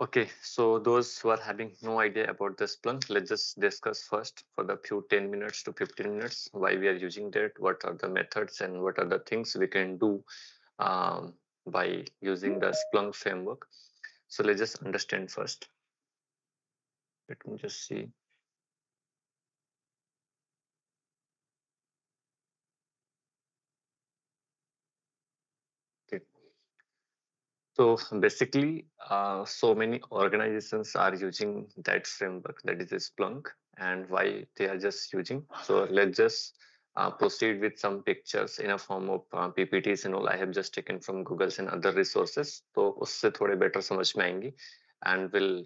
Okay, so those who are having no idea about the Splunk, let's just discuss first for the few 10 minutes to 15 minutes why we are using that, what are the methods and what are the things we can do by using the Splunk framework. So let's just understand first. Let me just see. So basically, so many organizations are using that framework, that is Splunk, and why they are just using. So let's just proceed with some pictures in a form of PPTs and all. I have just taken from Google's and other resources. So usse thode better samajh mein aayengi, and we'll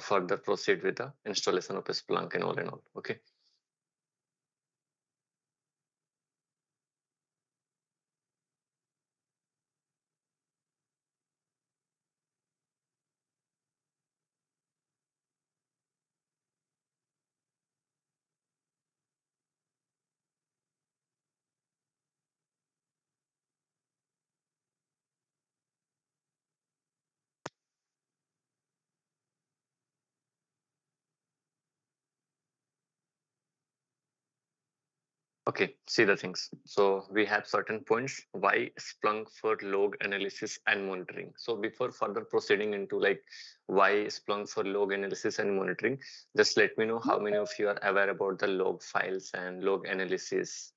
further proceed with the installation of Splunk and all okay. Okay, see the things. So we have certain points why Splunk for log analysis and monitoring. So before further proceeding into like why Splunk for log analysis and monitoring, just let me know how many of you are aware about the log files and log analysis.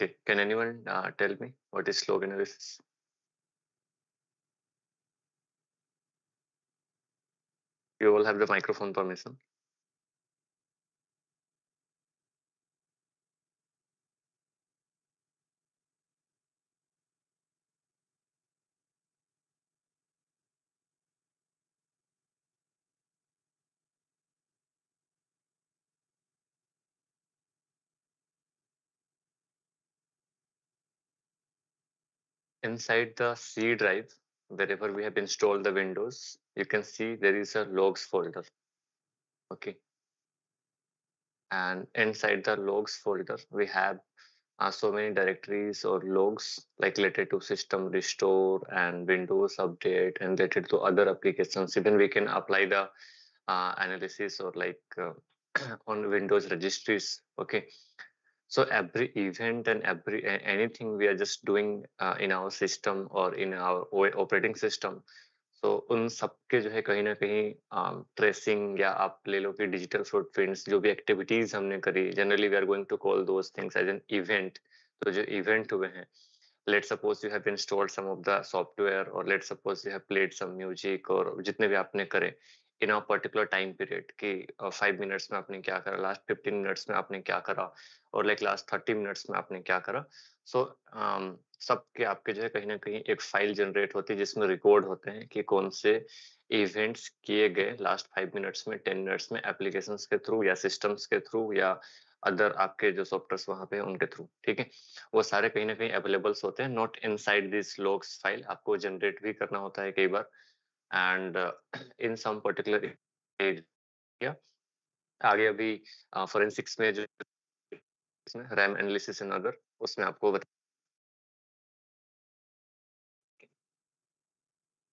Okay, can anyone tell me what is log analysis? You all have the microphone permission. Inside the C drive, wherever we have installed the Windows, you can see there is a logs folder. Okay. And inside the logs folder, we have so many directories or logs like related to system restore and Windows update and related to other applications. Even we can apply the analysis or like on Windows registries. Okay. So every event and every anything we are just doing in our system or in our operating system. So उन सब के जो है कहीं ना कहीं tracing या आप ले लो कि digital footprints जो भी activities हमने करी, generally we are going to call those things as an event. तो जो event हुए हैं, let's suppose you have installed some of the software or let's suppose you have played some music और जितने भी आपने करे in a particular time period कि 5 minutes में आपने क्या करा, last 15 minutes में आपने क्या करा और like last 30 minutes में आपने क्या करा. So सब के आपके जो है कहीं ना कहीं एक फाइल जनरेट होती है जिसमें रिकॉर्ड होते हैं कि कौन से इवेंट्स किए गए लास्ट 5 minutes में, 10 minutes में एप्लीकेशंस के थ्रू या सिस्टम्स के थ्रू या अदर आपके जो सॉफ्टवेयर्स वहां पे उनके थ्रू. ठीक है, वो सारे कहीं ना कहीं अवेलेबल्स होते हैं, not inside this logs file. आपको जनरेट भी करना होता है कई बार and in some particular area. आगे अभी forensics में जो RAM analysis and other उसमें आपको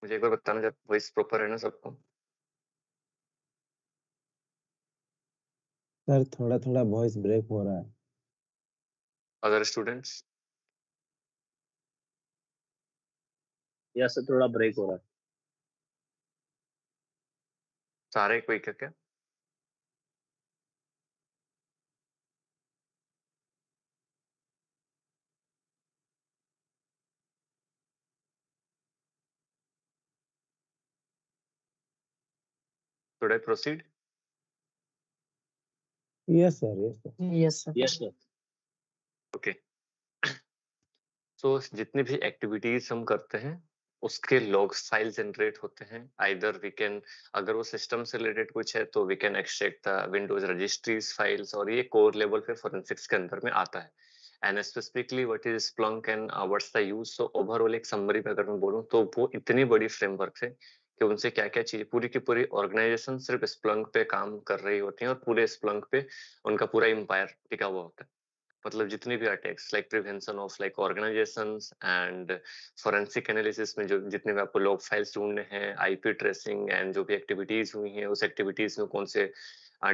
मुझे एक बार बताना जब voice proper है ना सबको. सर थोड़ा voice break हो रहा है. Other students? या सर थोड़ा break हो रहा है. सारे कोई क्या क्या should I proceed? Yes, sir. Yes, sir. Yes, sir. Yes, sir. Okay. So जितनी भी activities हम करते हैं उसके logs फाइल जनरेट होते हैं. Either we can, अगर वो सिस्टम से रिलेटेड कुछ है तो we can extract the Windows registries files और ये कोर लेवल पे forensics के अंदर में आता है. And specifically what is Splunk and what's the use? So overall एक summary में अगर मैं बोलूँ तो वो इतनी बड़ी framework है कि उनसे क्या क्या चीजें, पूरी की पूरी ऑर्गेनाइजेशन सिर्फ स्प्लंक पे काम कर रही होती है और पूरे स्प्लंक पे उनका पूरा एम्पायर टिका हुआ होता है. मतलब जितनी भी attacks like prevention of like organisations and forensic analysis में जो जितने भी आपको लॉग फाइल्स ढूंढने हैं, आईपी ट्रेसिंग एंड जो भी एक्टिविटीज हुई हैं, उस एक्टिविटीज में कौन से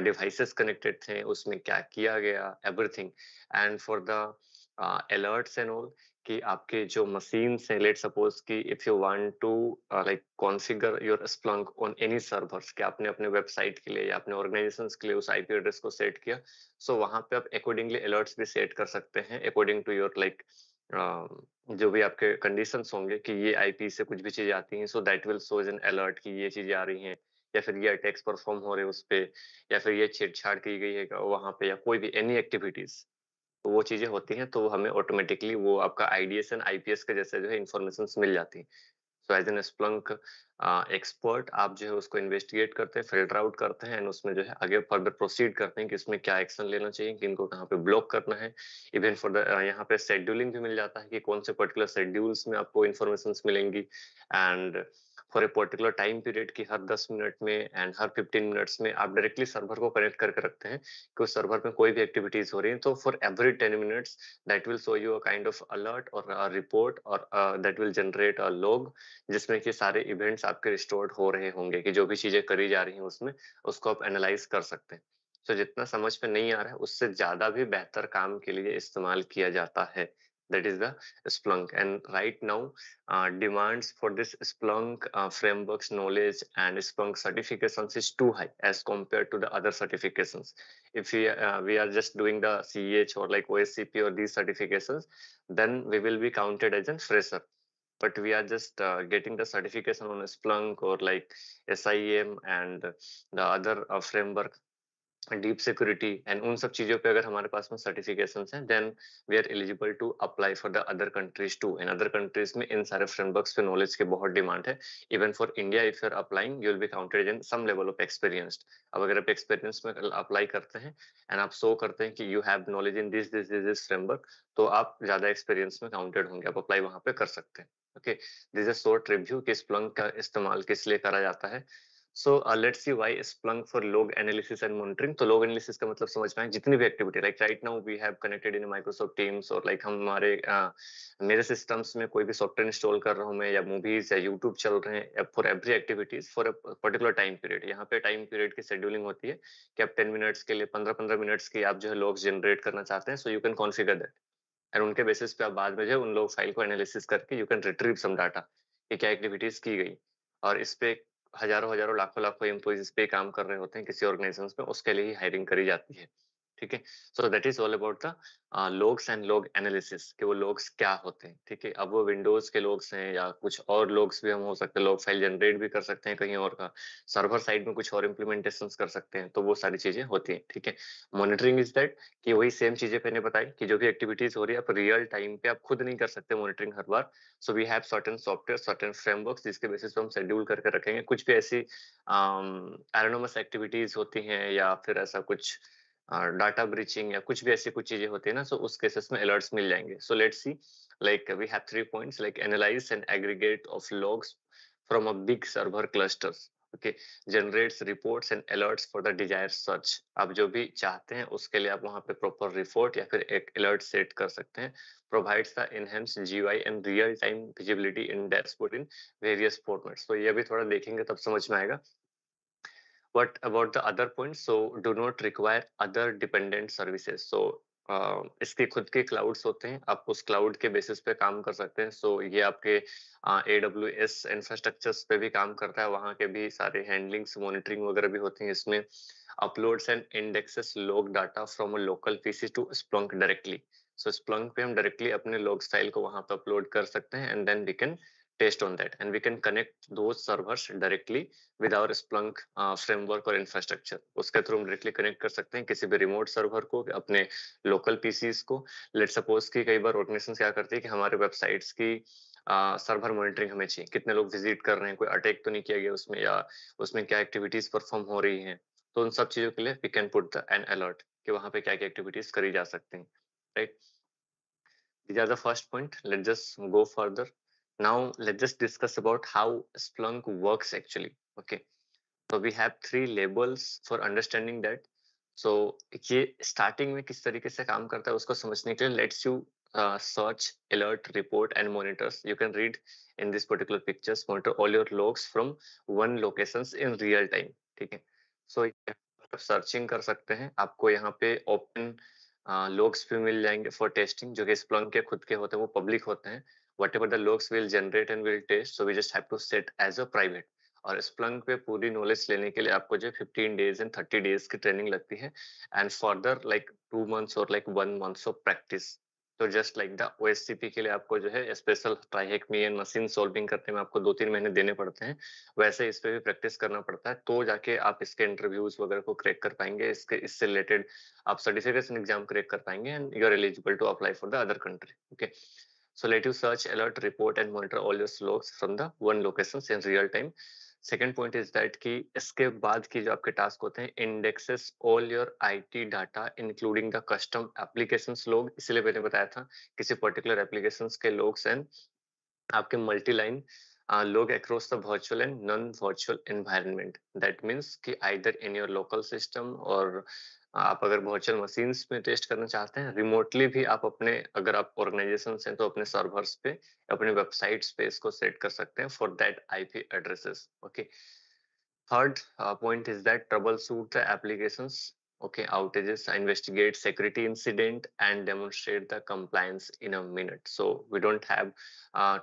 डिवाइसेस कनेक्टेड थे, उसमें क्या किया गया, everything. And for the alerts and all कि आपके जो मशीन्स हैं, लेट सपोज कि if you want to like configure your Splunk on any servers, कि आपने अपने वेबसाइट के लिए या अपने ऑर्गेनाइजेशंस के लिए उस आईपी एड्रेस को सेट किया, सो वहां पे आप अकॉर्डिंगली अलर्ट्स भी सेट कर सकते हैं अकॉर्डिंग टू योर लाइक जो भी आपके कंडीशंस होंगे कि ये आईपी से कुछ भी चीजें आती हैं, so that will shows an alert कि ये चीजें आ रही हैं, या फिर ये अटैक्स परफॉर्म हो रहे हैं उस पर, या फिर ये छेड़छाड़ की गई है वहां पे, या कोई भी एनी एक्टिविटीज, तो वो चीजें होती हैं. तो हमें ऑटोमेटिकली वो आपका आईडीएस एंड आईपीएस के जैसे जो है इन्फॉर्मेशंस मिल जाती हैं. So as an Splunk expert आप जो है उसको इन्वेस्टिगेट करते हैं, फिल्टर आउट करते हैं एंड उसमें जो है आगे फर्दर प्रोसीड करते हैं कि इसमें क्या एक्शन लेना चाहिए, कि इनको कहाँ पे ब्लॉक करना है. इवन फॉर द यहाँ पे शेड्यूलिंग भी मिल जाता है कि कौन से पर्टिकुलर शेड्यूल्स में आपको इन्फॉर्मेशंस मिलेंगी and for a particular time period की हर 10 मिनट में एंड हर 15 मिनट्स में आप डायरेक्टली सर्वर को कनेक्ट करके रखते हैं कि उस सर्वर में कोई भी एक्टिविटीज हो रही है, तो for every 10 minutes that will show you a kind of alert और अ रिपोर्ट और that will generate a log जिसमें कि सारे इवेंट्स आपके रिस्टोर्ड हो रहे होंगे, कि जो भी चीजें करी जा रही हैं उसमें उसको आप एनालाइज कर सकते हैं. सो जितना समझ में नहीं आ रहा है उससे ज्यादा भी बेहतर काम के लिए इस्तेमाल किया जाता है. That is the Splunk, and right now demands for this Splunk frameworks knowledge and Splunk certifications is too high as compared to the other certifications. If we are just doing the CEH or like OSCP or these certifications, then we will be counted as a fresher. But we are just getting the certification on Splunk or like SIEM and the other framework. Deep security and उन सब चीजों पे अगर हमारे पास में certifications हैं, then we are eligible to apply for the other countries too. And other countries में इन सारे फ्रेमवर्क्स पे नॉलेज की बहुत डिमांड है. Even for India if you are applying, you will be counted in some level of experienced. अब अगर आप एक्सपीरियंस में अप्लाई करते हैं एंड आप शो करते हैं कि you have knowledge in this this this framework, तो आप ज्यादा एक्सपीरियंस में काउंटेड होंगे, आप अप्लाई वहां पे कर सकते हैं. Okay, this is short review कि स्प्लंक का इस्तेमाल किस लिए करा जाता है. So let's see why Splunk for log analysis and monitoring. तो log analysis का मतलब समझ पाएं जितनी भी activity, like right now we have connected in Microsoft Teams और like हमारे मेरे सिस्टम्स में कोई भी सॉफ्टवेयर इंस्टॉल कर रहा हूँ मैं, या मूवीज या यूट्यूब चल रहे हैं, for every activities for particular time period. यहाँ पे टाइम पीरियड की शेड्यूलिंग होती है कि आप 10 मिनट्स के लिए 15-15 मिनट्स की आप जो है लॉग्स जनरेट करना चाहते हैं, so you can configure that and उनके बेसिस पे आप बाद में जो है उन लॉग फाइल को एनालिसिस करके you can retrieve some data कि क्या एक्टिविटीज की गई. और इस पे हजारों लाखों एम्प्लॉइज पे काम कर रहे होते हैं किसी ऑर्गेनाइजेशन में, उसके लिए ही हायरिंग करी जाती है. ठीक है, so that is all about the logs and log analysis, कि वो लॉग्स क्या होते हैं. ठीक है, अब वो विंडोज के लॉग्स हैं या कुछ और लॉग्स भी हम हो सकते हैं, लॉग फाइल जनरेट भी कर सकते हैं कहीं और का, सर्वर साइड में कुछ और इम्प्लीमेंटेशन कर सकते हैं, तो वो सारी चीजें होती हैं. ठीक है, मॉनिटरिंग इज दैट कि वही सेम चीजें मैंने बताई कि जो भी एक्टिविटीज हो रही है आप रियल टाइम पे आप खुद नहीं कर सकते मॉनिटरिंग हर बार. So we have certain software, certain frameworks जिसके बेसिस पे हम शेड्यूल करके रखेंगे. कुछ भी ऐसी एनोनिमस एक्टिविटीज होती हैं या फिर ऐसा कुछ डाटा ब्रीचिंग या कुछ भी ऐसी कुछ चीजें होती है ना, सो उस केसेस में अलर्ट्स मिल जाएंगे. So let's see like we have 3 points like analyse and aggregate of logs from a big server clusters. Okay, generates reports and alerts for the desired search. आप जो भी चाहते हैं उसके लिए आप वहां पे प्रॉपर रिपोर्ट या फिर एक अलर्ट सेट कर सकते हैं. Provides the enhanced GUI and real time visibility in dashboard in various formats. तो ये भी थोड़ा देखेंगे तब समझ में आएगा. What about the other points? So do not require other dependent services. So इसके खुद के क्लाउड्स होते हैं, आप उस क्लाउड के बेसिस पे काम कर सकते हैं. सो ये आपके AWS इंफ्रास्ट्रक्चर्स पे भी काम करता है, वहाँ के भी सारे हैंडलिंग्स मॉनिटरिंग वगैरह भी होती हैं. इसमें uploads and indexes log data from a local PC to Splunk directly. So Splunk पे हम डायरेक्टली अपने लॉग फाइल को वहाँ पे अपलोड कर सकते हैं and then we can test on that and we can connect those servers directly with our Splunk framework or infrastructure. उसके थ्रू हम directly connect कर सकते हैं किसी भी remote server को, अपने local PCs को. Let's suppose कि कई बार organizations क्या करती है कि हमारे websites की सर्वर मॉनिटरिंग हमें चाहिए, कितने लोग विजिट कर रहे हैं, कोई अटैक तो नहीं किया गया उसमें, या उसमें क्या एक्टिविटीज परफॉर्म हो रही हैं, तो उन सब चीजों के लिए we can put an alert कि वहाँ पे क्या क्या एक्टिविटीज करी जा सकती हैं. Right, this are the first point. Let's just go further. Now let's just discuss about how Splunk works actually. Okay, so we have three labels for understanding that. So ये starting में किस तरीके से काम करता है उसको समझने के लिए lets you search, alert, report, and monitors. You can read in this particular pictures, monitor all your logs from one locations in real time. ठीक है, so आप searching कर सकते हैं. आपको यहाँ पे open logs भी मिल जाएंगे for testing, जो कि Splunk के खुद के होते हैं, वो public होते हैं. Whatever the logs will generate and will test, so we just have to set as a private. और Splunk पे पूरी knowledge लेने के लिए आपको जो 15 days and 30 days की training लगती है, and further like 2 months or like 1 month of practice. तो just like the OSCP के लिए आपको जो है special try-hack me and machine solving करने में आपको 2-3 महीने देने पड़ते हैं. वैसे इस पे भी practice करना पड़ता है, तो जाके आप इसके interviews वगैरह को crack कर पाएंगे. इसके इससे related आप certification exam crack कर पाएंगे and you are eligible to apply for the other country. Okay. So let you search, alert, report, and monitor all your logs from the one locations in real time. Second point is that कि इसके बाद की जो आपके task होते हैं, indexes all your IT data, including the custom applications log. इसलिए मैंने बताया था किसी particular applications के logs and आपके multi-line log across the virtual and non-virtual environment. That means कि either in your local system or आप अगर virtual machines में टेस्ट करना चाहते हैं, remotely भी आप अपने, अगर आप organizations हैं तो अपने servers पे, अपने websites पे इसको set कर सकते हैं for that IP addresses. Okay. Third point is that troubleshoot the applications, okay, outages, investigate security incident, and demonstrate the compliance in a minute. So we don't have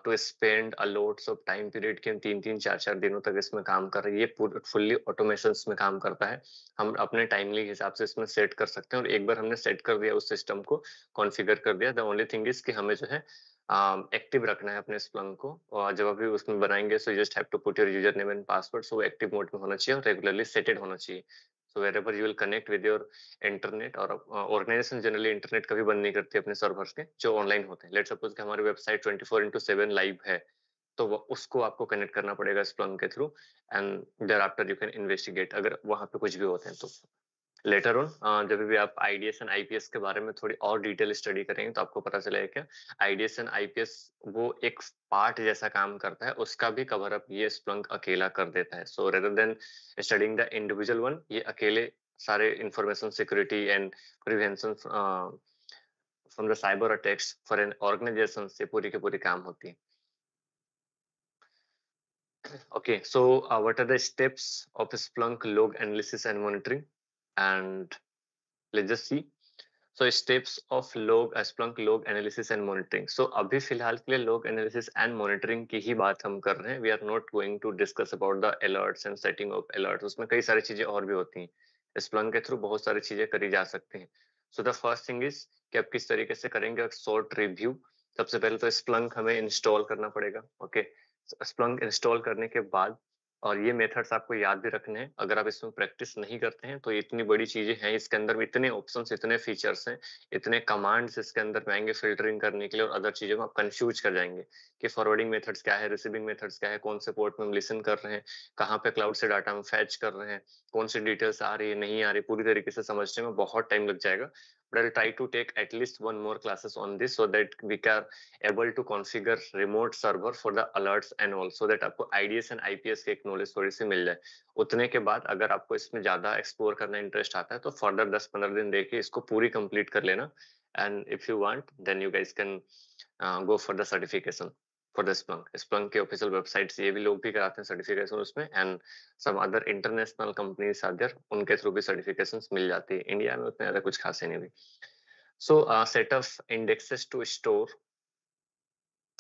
to spend a lots of time period कि हम 3-4 दिनों तक इसमें काम कर रहे हैं. ये fully automations में काम करता है. हम अपने timely हिसाब से इसमें set कर सकते हैं, और एक बार हमने set कर दिया, उस system को configure कर दिया, the only thing is कि हमें जो है एक्टिव रखना है अपने Splunk को. और जब अभी उसमें बनाएंगे, so you just have to put your username and password, so active mode में होना चाहिए और regularly सेटेड होना चाहिए. So wherever you will connect with your internet, और organization generally internet कभी बंद नहीं करती अपने servers के जो online होते हैं. Let's suppose कि हमारी website 24/7 live है, तो उसको आपको connect करना पड़ेगा Splunk के through, and thereafter you can investigate अगर वहाँ पे कुछ भी होते हैं तो. Later on, जब भी आप IDS and IPS के बारे में थोड़ी और डिटेल स्टडी करेंगे तो आपको पता चलेगा क्या IDS and IPS वो एक पार्ट जैसा काम करता है, उसका भी कवर अप ये Splunk अकेला कर देता है. So rather than studying the individual one, ये अकेले सारे information security and prevention from the cyber attacks for an organization से पूरी के पूरी काम होती है. Okay, so what are the steps of Splunk log analysis and monitoring? And let's just see. So steps of log Splunk log analysis and monitoring. So अभी फिलहाल के लिए log analysis and monitoring की ही बात हम कर रहे हैं. We are not going to discuss about the alerts and setting up alerts. उसमें कई सारी चीजें और भी होती हैं. Splunk के थ्रू बहुत सारी चीजें करी जा सकती हैं. So the first thing is कि आप किस तरीके से करेंगे एक short review. सबसे पहले तो Splunk हमें install करना पड़ेगा. Okay. So Splunk install करने के बाद, और ये मेथड्स आपको याद भी रखने हैं. अगर आप इसमें प्रैक्टिस नहीं करते हैं तो इतनी बड़ी चीजें हैं इसके अंदर में, इतने ऑप्शंस, इतने फीचर्स हैं, इतने कमांड्स इसके अंदर में आएंगे फिल्टरिंग करने के लिए, और अदर चीजों में आप कंफ्यूज कर जाएंगे कि फॉरवर्डिंग मेथड्स क्या है, रिसीविंग मेथड्स क्या है, कौन से पोर्ट में हम लिसन कर रहे हैं, कहाँ पे क्लाउड से डाटा हम फैच कर रहे हैं, कौन सी डिटेल्स आ रही है, नहीं आ रही. पूरी तरीके से समझने में बहुत टाइम लग जाएगा. But I'll try to take at least one more classes on this so that we are able to configure remote server for the alerts and all, so that आपको IDS and IPS के एक knowledge थोड़ी सी मिल जाए. उतने के बाद अगर आपको इसमें ज्यादा explore करना interest आता है तो further 10-15 दिन देके इसको पूरी complete कर लेना, and if you want then you guys can go for the certification for the Splunk. Splunk के official websites ये भी लोग भी कराते हैं certification उसमें, and some other international companies are there, उनके through भी certifications मिल जाती है. India में उतने ज़्यादा कुछ खास है नहीं भी. So set up indexes to store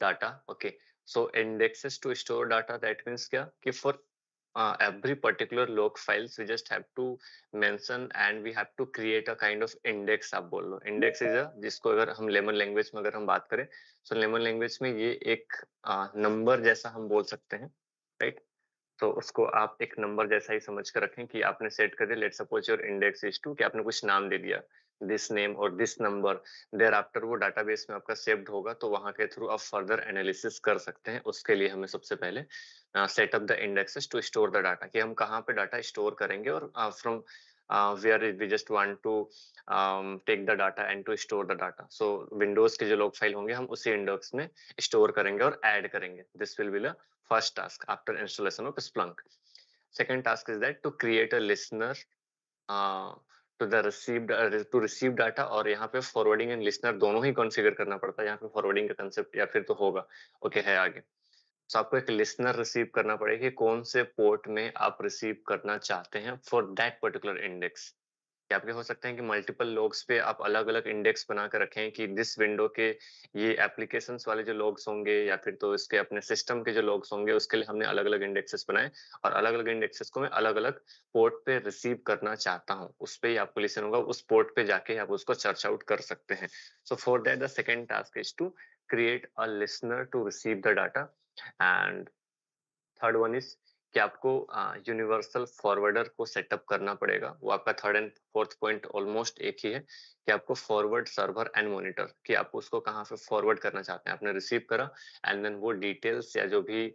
data. Okay. So indexes to store data, that means क्या कि for every particular log files we just have to mention and we have to create a kind of index. आप बोल लो index is a, जिसको अगर हम lemon language में अगर हम बात करें, so lemon language में ये एक number जैसा हम बोल सकते हैं, right? तो उसको आप एक number जैसा ही समझ कर रखें कि आपने set कर दिया. Let's suppose your index is to, कि आपने कुछ नाम दे दिया, this name और this number, thereafter वो database में आपका saved होगा, तो वहाँ के through आप further analysis कर सकते हैं. उसके लिए हमें सबसे पहले set up the indexes to store the data, कि हम कहाँ पे डाटा स्टोर करेंगे, और from where we just want to take the data and to store the data. So Windows के जो log file होंगे हम उसी index में store करेंगे और add करेंगे. This will be the first task after installation of Splunk. Second task is that to create a listener to receive data, और यहाँ पे forwarding and listener दोनों ही configure करना पड़ता है. यहाँ पे forwarding का concept या फिर तो होगा okay है आगे. So आपको एक listener receive करना पड़ेगा कि कौन से port में आप receive करना चाहते हैं for that particular index. कि आपके हो सकते हैं कि multiple logs पे आप अलग-अलग index बना कर रखें कि this window के ये applications वाले जो logs होंगे या फिर तो इसके अपने system के जो logs होंगे उसके लिए हमने अलग-अलग indexes बनाए और अलग-अलग indexes को मैं अलग-अलग port पे receive करना चाहता हूँ. उस पे ही आपको listen होगा, उस port पे जाके आप उसको search out कर सकते हैं. So for that the second task is to create a listener to receive the data. And third one is कि आपको universal forwarder को setup करना पड़ेगा. वो आपका third and fourth point almost एक ही है कि आपको forward server and monitor कि आप उसको कहाँ पे forward करना चाहते हैं. आपने receive करा and then वो details या जो भी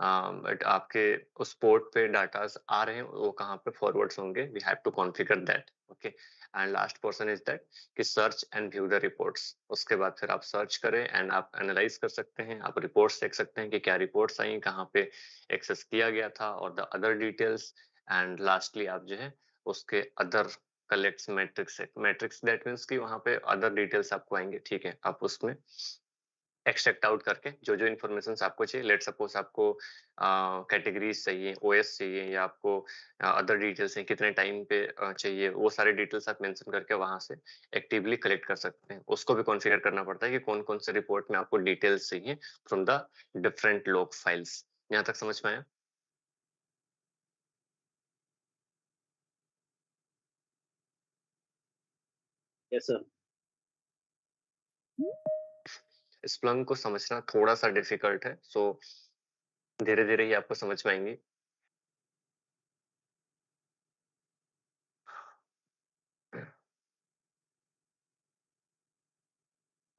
आपके उस port पे data आ रहे हैं वो कहाँ पे forwards होंगे. We have to configure that. Okay. And last portion is that कि search and view the reports. उसके बाद फिर आप search करें and आप analyze कर सकते हैं, आप reports देख सकते हैं कि क्या reports आई, कहाँ पे access किया गया था और the other details. And lastly आप जो है उसके other collects matrix है. Matrix that means कि वहाँ पे other details आपको आएंगे, ठीक है, आप उसमें एक्सट्रैक्ट आउट करके जो जो इन्फॉर्मेशन आपको चाहिए. लेट सपोज आपको कैटेगरीज चाहिए, ओएस चाहिए या आपको अदर डिटेल्स हैं कितने टाइम पे चाहिए, वो सारे डिटेल्स आप मेंशन करके वहां से एक्टिवली कलेक्ट कर सकते हैं. उसको भी कॉन्फिगर करना पड़ता है कि कौन कौन से रिपोर्ट में आपको डिटेल्स चाहिए from the different log files. यहाँ तक समझ में आया? Yes sir. Splunk को समझना थोड़ा सा डिफिकल्ट है, सो धीरे धीरे ही आपको समझ में आएंगे.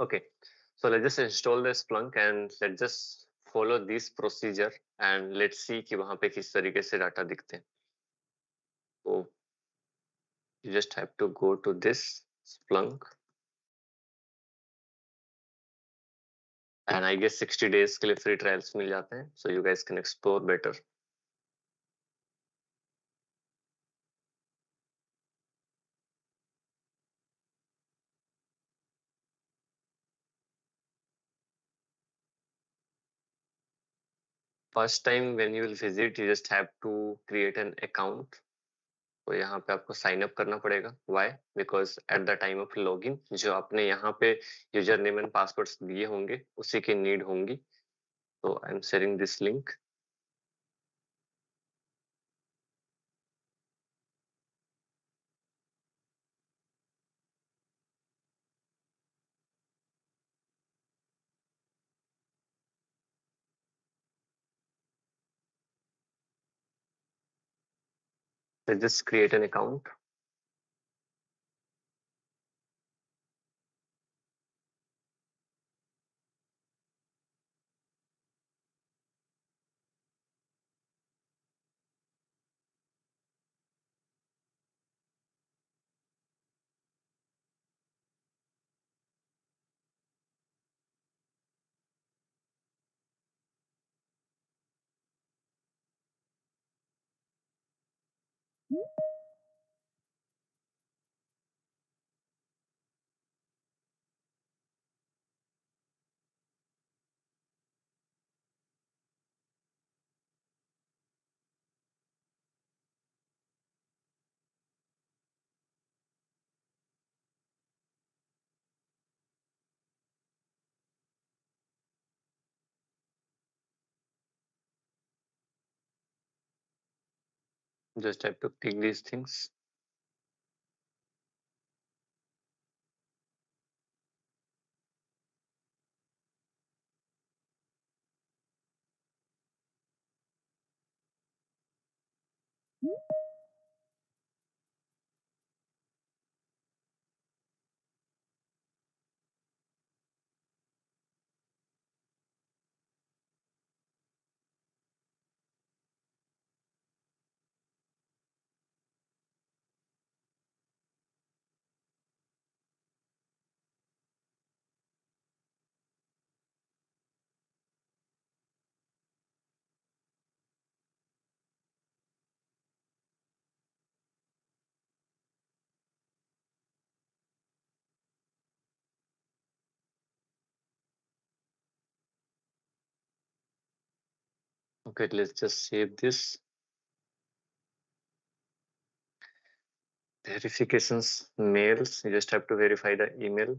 Okay, so let's just install the Splunk and let's just follow this procedure and let's see कि वहाँ पे किस तरीके से डाटा दिखते हैं. So you just have to go to this Splunk. And I guess 60 days के लिए free trials मिल जाते हैं, so you guys can explore better. First time when you will visit, you just have to create an account. तो यहाँ पे आपको sign up करना पड़ेगा. Why? Because at the time of login जो आपने यहाँ पे यूजर नेम एंड पासवर्ड्स दिए होंगे उसी की नीड होंगी. तो I am sharing this link. Let's just create an account. Just have to click these things. Okay, let's just save this. Verifications, mails, you just have to verify the email.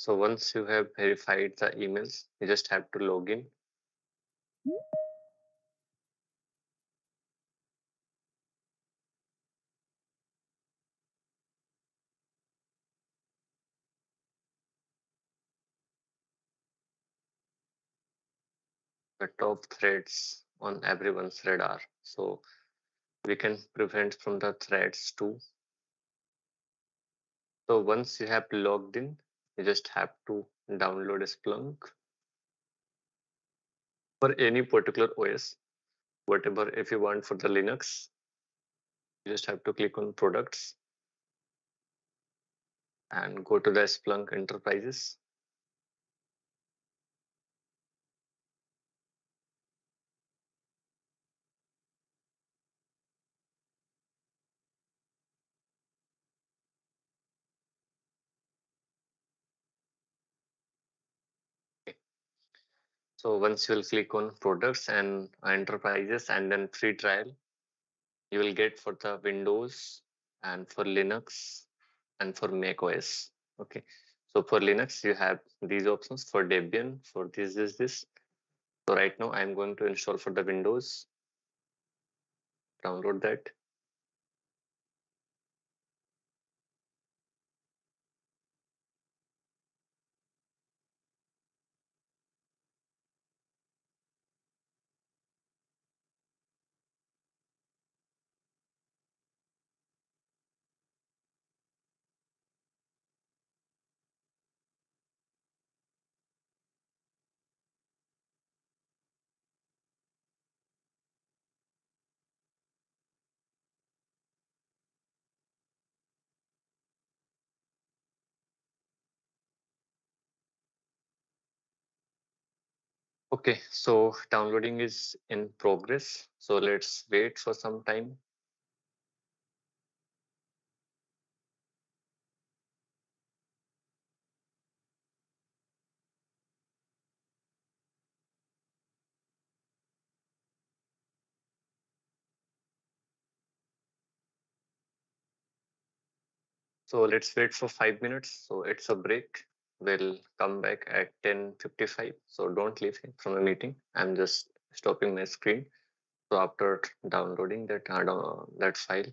So once you have verified the emails, you just have to log in. The top threats on everyone's radar. So we can prevent from the threats too. So once you have logged in, you just have to download Splunk for any particular OS, whatever if you want for the Linux, you just have to click on products and go to the Splunk Enterprises. So once you will click on products and enterprises and then free trial, you will get for the Windows and for Linux and for macOS. Okay, so for Linux you have these options for Debian, for this. So right now I'm going to install for the Windows. Download that. Okay, so downloading is in progress. So let's wait for some time. So let's wait for 5 minutes. So it's a break. We'll come back at 10:55. So don't leave from a meeting. I'm just stopping my screen. So after downloading that file,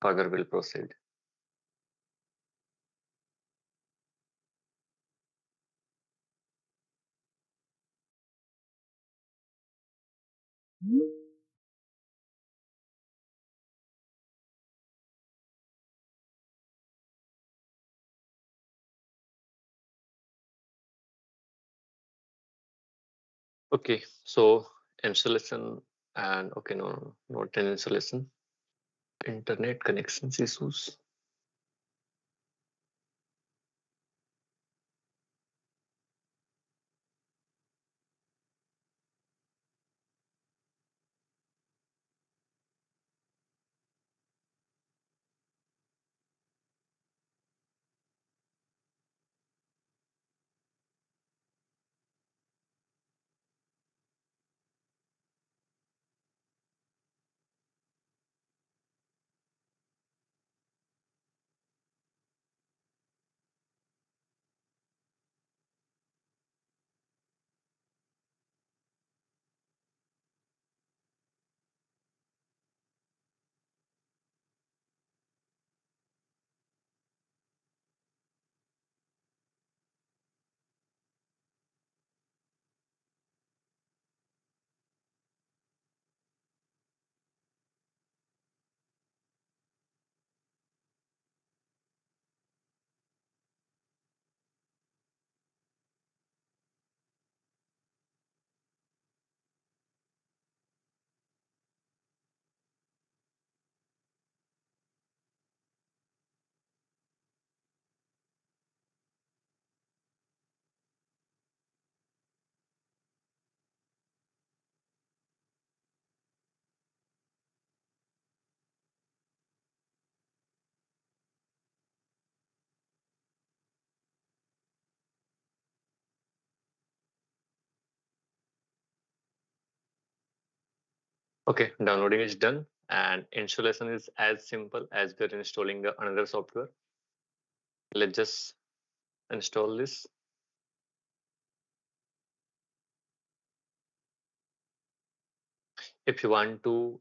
further will proceed. Okay, so installation and okay, no, not an installation. Internet connections issues. Okay, downloading is done and installation is as simple as we're installing another software. Let's just install this. If you want to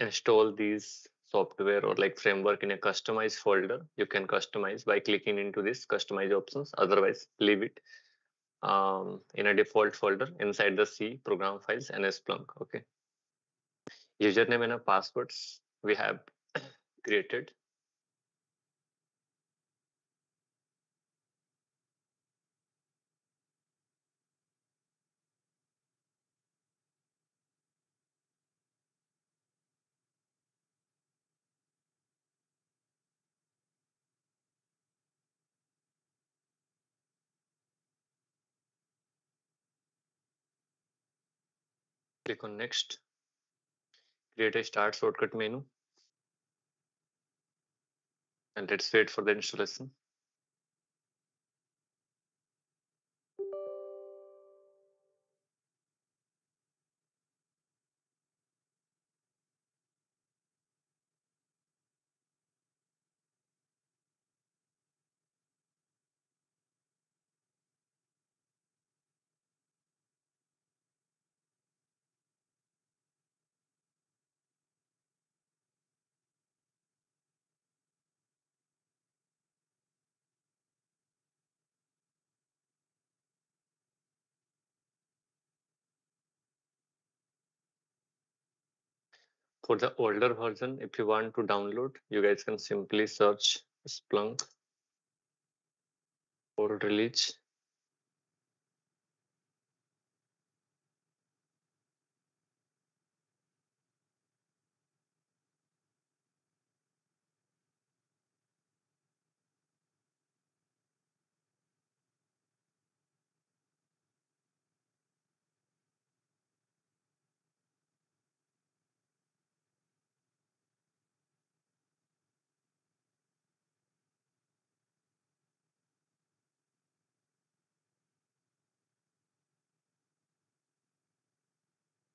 install these software or like framework in a customized folder, you can customize by clicking into this customize options. Otherwise, leave it in a default folder inside the C program files and Splunk. Okay. Username and passwords we have created. Click on next. Create a start shortcut menu and let's wait for the installation. For the older version, if you want to download, you guys can simply search Splunk or release.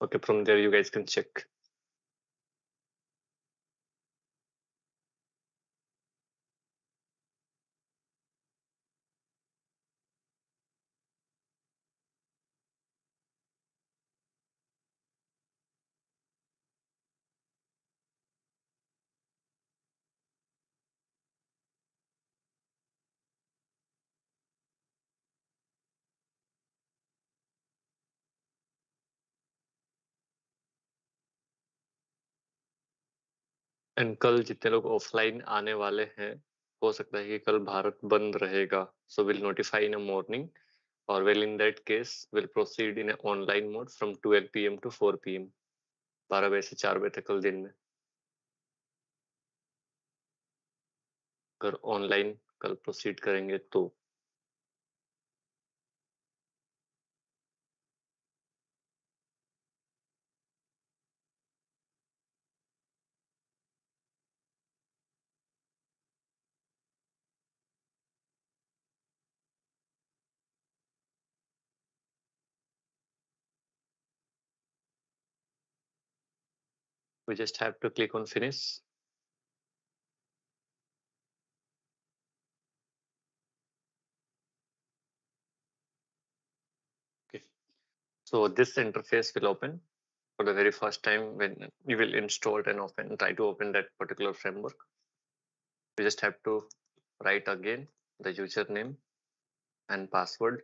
Okay, from there you guys can check. And कल जितने लोग offline आने वाले हैं हो सकता है कि कल भारत बंद रहेगा so will notify in a morning और well in that case will proceed in online mode from 12 PM to 4 PM 12 बजे से 4 बजे तक कल दिन में अगर ऑनलाइन कल प्रोसीड करेंगे तो we just have to click on finish. Okay. So this interface will open for the very first time when you will install and open, try to open that particular framework. We just have to write again the username and password.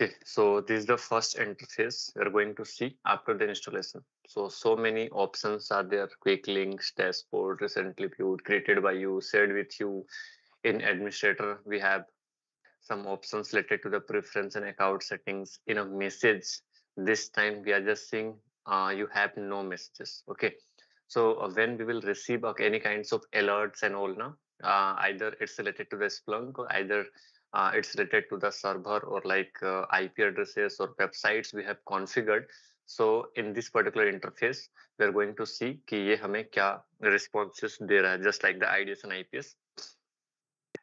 Okay, so this is the first interface we're going to see after the installation. So many options are there, quick links, dashboard, recently viewed, created by you, shared with you. In administrator, we have some options related to the preference and account settings. In a message, this time we are just seeing you have no messages. Okay, so when we will receive any kinds of alerts and all now, Either it's related to the Splunk, or either it's related to the server, or like IP addresses or websites we have configured. So in this particular interface, we are going to see कि ये हमें क्या responses दे रहा है, just like the IDS and IPS.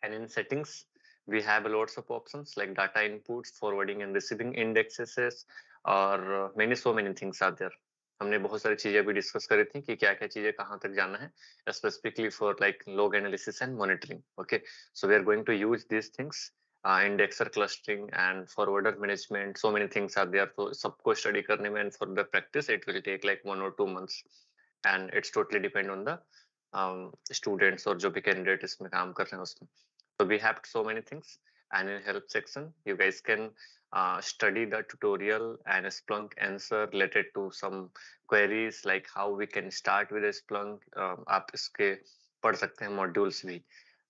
And in settings, we have lots of options like data inputs, forwarding and receiving indexes, or so many things are there. हमने बहुत सारी चीजें भी डिस्कस करी थी कि क्या-क्या चीजें कहाँ तक जाना है, specifically for like log analysis and monitoring. Okay, so we are going to use these things, indexer clustering and forwarder management. So many things are there. So सबको study करने में and for the practice it will take like 1 or 2 months, and it's totally depend on the students or जो भी candidate इसमें काम कर रहे हैं उसमें. So we have so many things, and in help section you guys can study the tutorial and a Splunk answer related to some queries like how we can start with a Splunk. आप इसके पढ़ सकते हैं modules भी.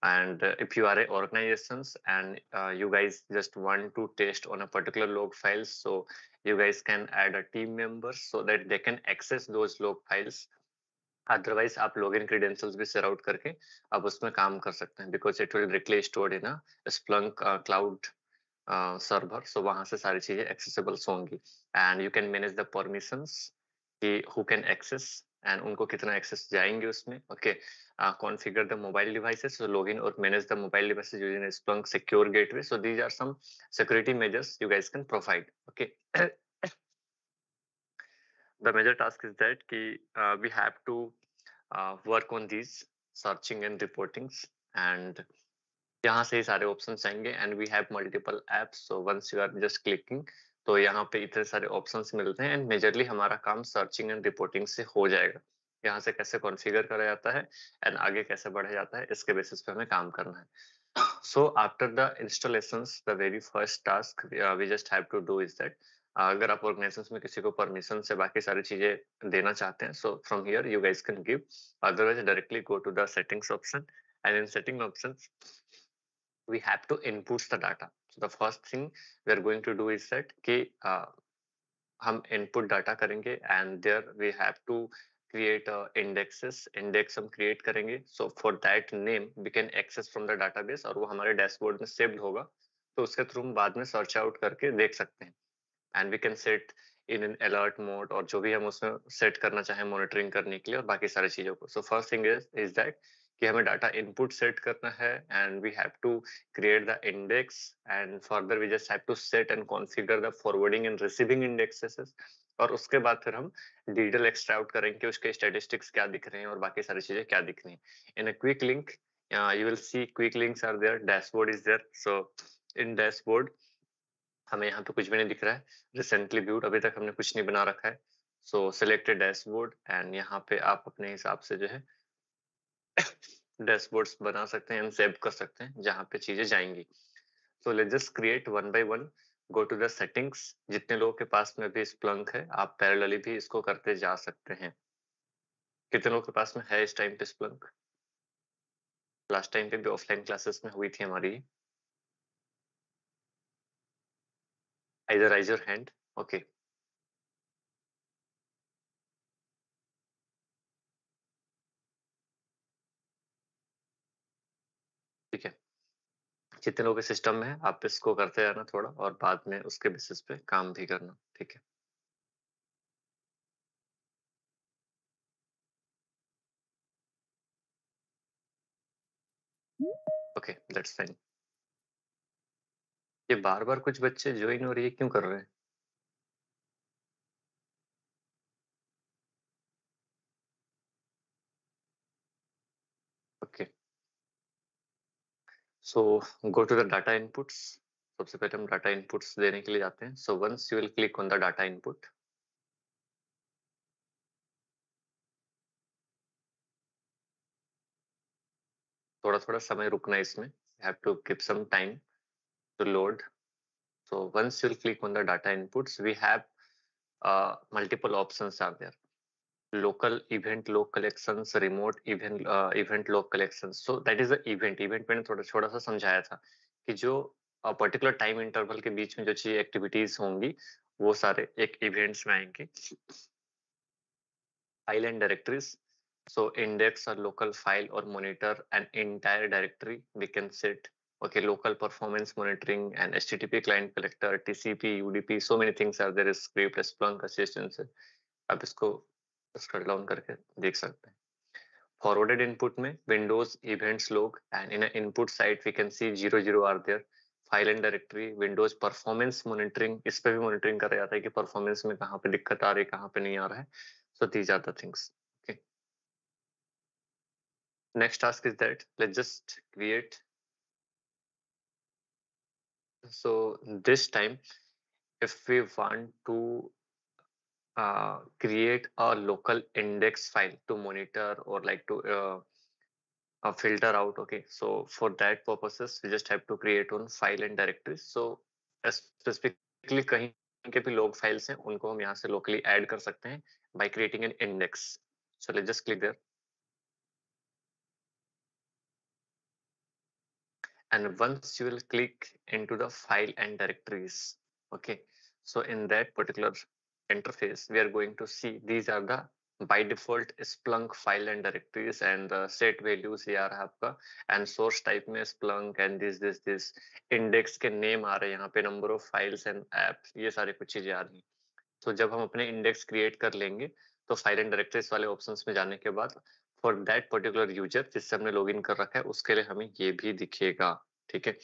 And if you are a organizations and you guys just want to test on a particular log files, so you guys can add a team member so that they can access those log files. Otherwise, आप login credentials भी share out करके आप उसमें काम कर सकते हैं, because it will directly stored in a Splunk cloud server. So वहाँ से सारी चीजें accessible होंगी, and you can manage the permissions कि who can access and उनको कितना access जाएंगे उसमें. Okay, configure the mobile devices, so login or manage the mobile devices using a Splunk secure gateway. So these are some security measures you guys can provide. Okay. The major task is that we have to work on these searching and reportings, and यहाँ से ही सारे options आएंगे, and we have multiple apps. So once you are just clicking, तो यहाँ पे इतने सारे options मिलते हैं, and majorly हमारा काम searching and reporting से हो जाएगा. यहाँ से कैसे configure करा जाता है and आगे कैसे बढ़ा जाता है, इसके basis पे हमें काम करना है. So after the installations, the very first task we just have to do is that अगर आप ऑर्गेनाइजेशंस में किसी को परमिशन से बाकी सारी चीजें देना चाहते हैं, so from here you guys can give, otherwise directly go to the settings option, and in setting options we have to input the data. So the first thing we are going to do is that कि हम input data करेंगे, and there we have to create indexes. Index हम create करेंगे, so for that name we can access from the database, और वो हमारे dashboard में saved होगा, तो उसके थ्रू हम बाद में search out करके देख सकते हैं. And we can set in an alert mode, or जो भी हम उसमें set करना चाहें monitoring करने के लिए और बाकी सारी चीजों को. So first thing is that कि हमें data input set करना है, and we have to create the index, and further we just have to set and configure the forwarding and receiving indexes, और उसके बाद फिर हम detail extract करेंगे कि उसके statistics क्या दिख रहे हैं और बाकी सारी चीजें क्या दिख रही हैं. In a quick link, you will see quick links are there, dashboard is there. So in dashboard हमें यहाँ पे कुछ भी नहीं दिख रहा है, recently viewed अभी तक हमने कुछ नहीं बना रखा है. So selected dashboard, and यहाँ पे आप अपने हिसाब से जो है dashboards बना सकते हैं and save कर सकते हैं जहाँ पे चीजें जाएंगी. So let's just create one by one. Go to the settings. जितने लोगों के पास में भी Splunk है, आप parallelly भी इसको करते जा सकते हैं. कितने लोगों के पास में है इस टाइम पे Splunk? लास्ट टाइम पे भी ऑफलाइन क्लासेस में हुई थी हमारी. Either raise your hand. Okay. ठीक है, जितने लोगों के सिस्टम में है आप इसको करते रहना थोड़ा, और बाद में उसके बेसिस पे काम भी करना. ठीक है, ओके, दैट्स फाइन. ये बार बार कुछ बच्चे ज्वाइन हो रही है, क्यों कर रहे हैं? Okay, so go to the data inputs. सबसे पहले हम डाटा इनपुट्स देने के लिए जाते हैं. So once you will click on the data input, थोड़ा थोड़ा समय रुकना इसमें. You have to give some time to load. So once you'll click on the data inputs, we have multiple options are there. Local event log collections, remote event event log collections. So that is the event. Event मैंने थोड़ा सा समझाया था कि जो particular time interval के बीच में जो चीज activities होंगी वो सारे एक events में आएंगे. File and directories, So index a local file or monitor an entire directory. We can set, okay, local performance monitoring and HTTP client collector, TCP, UDP, so many things are there. Script, Splunk assistance. आप इसको scroll down करके देख सकते हैं. Forwarded input में Windows events log, and in an input side we can see 00 are there. File and directory, Windows performance monitoring, इस पे भी monitoring करा जाता है कि performance में कहाँ पे दिक्कत आ रही है, कहाँ पे नहीं आ रहा है. So these are the things. Okay. Next task is that let's just create. So this time, if we want to create a local index file to monitor or like to filter out. Okay, so for that purposes, we just have to create one file and directory. So specifically, कहीं के भी log files हैं, उनको हम यहाँ से locally add कर सकते हैं by creating an index. So let's just click there. And once you will click into the file and directories, okay, so in that particular interface, we are going to see these are the by default Splunk file and directories, and the set values here आपका, and source type में Splunk, and this index के name आ रहे हैं यहाँ पे, number of files and apps, ये सारे कुछ चीजें आ रही हैं. तो जब हम अपने index create कर लेंगे तो file and directories वाले options में जाने के बाद for that particular user जिससे हमने login कर रखा है उसके लिए हमें ये भी दिखेगा. ठीक है,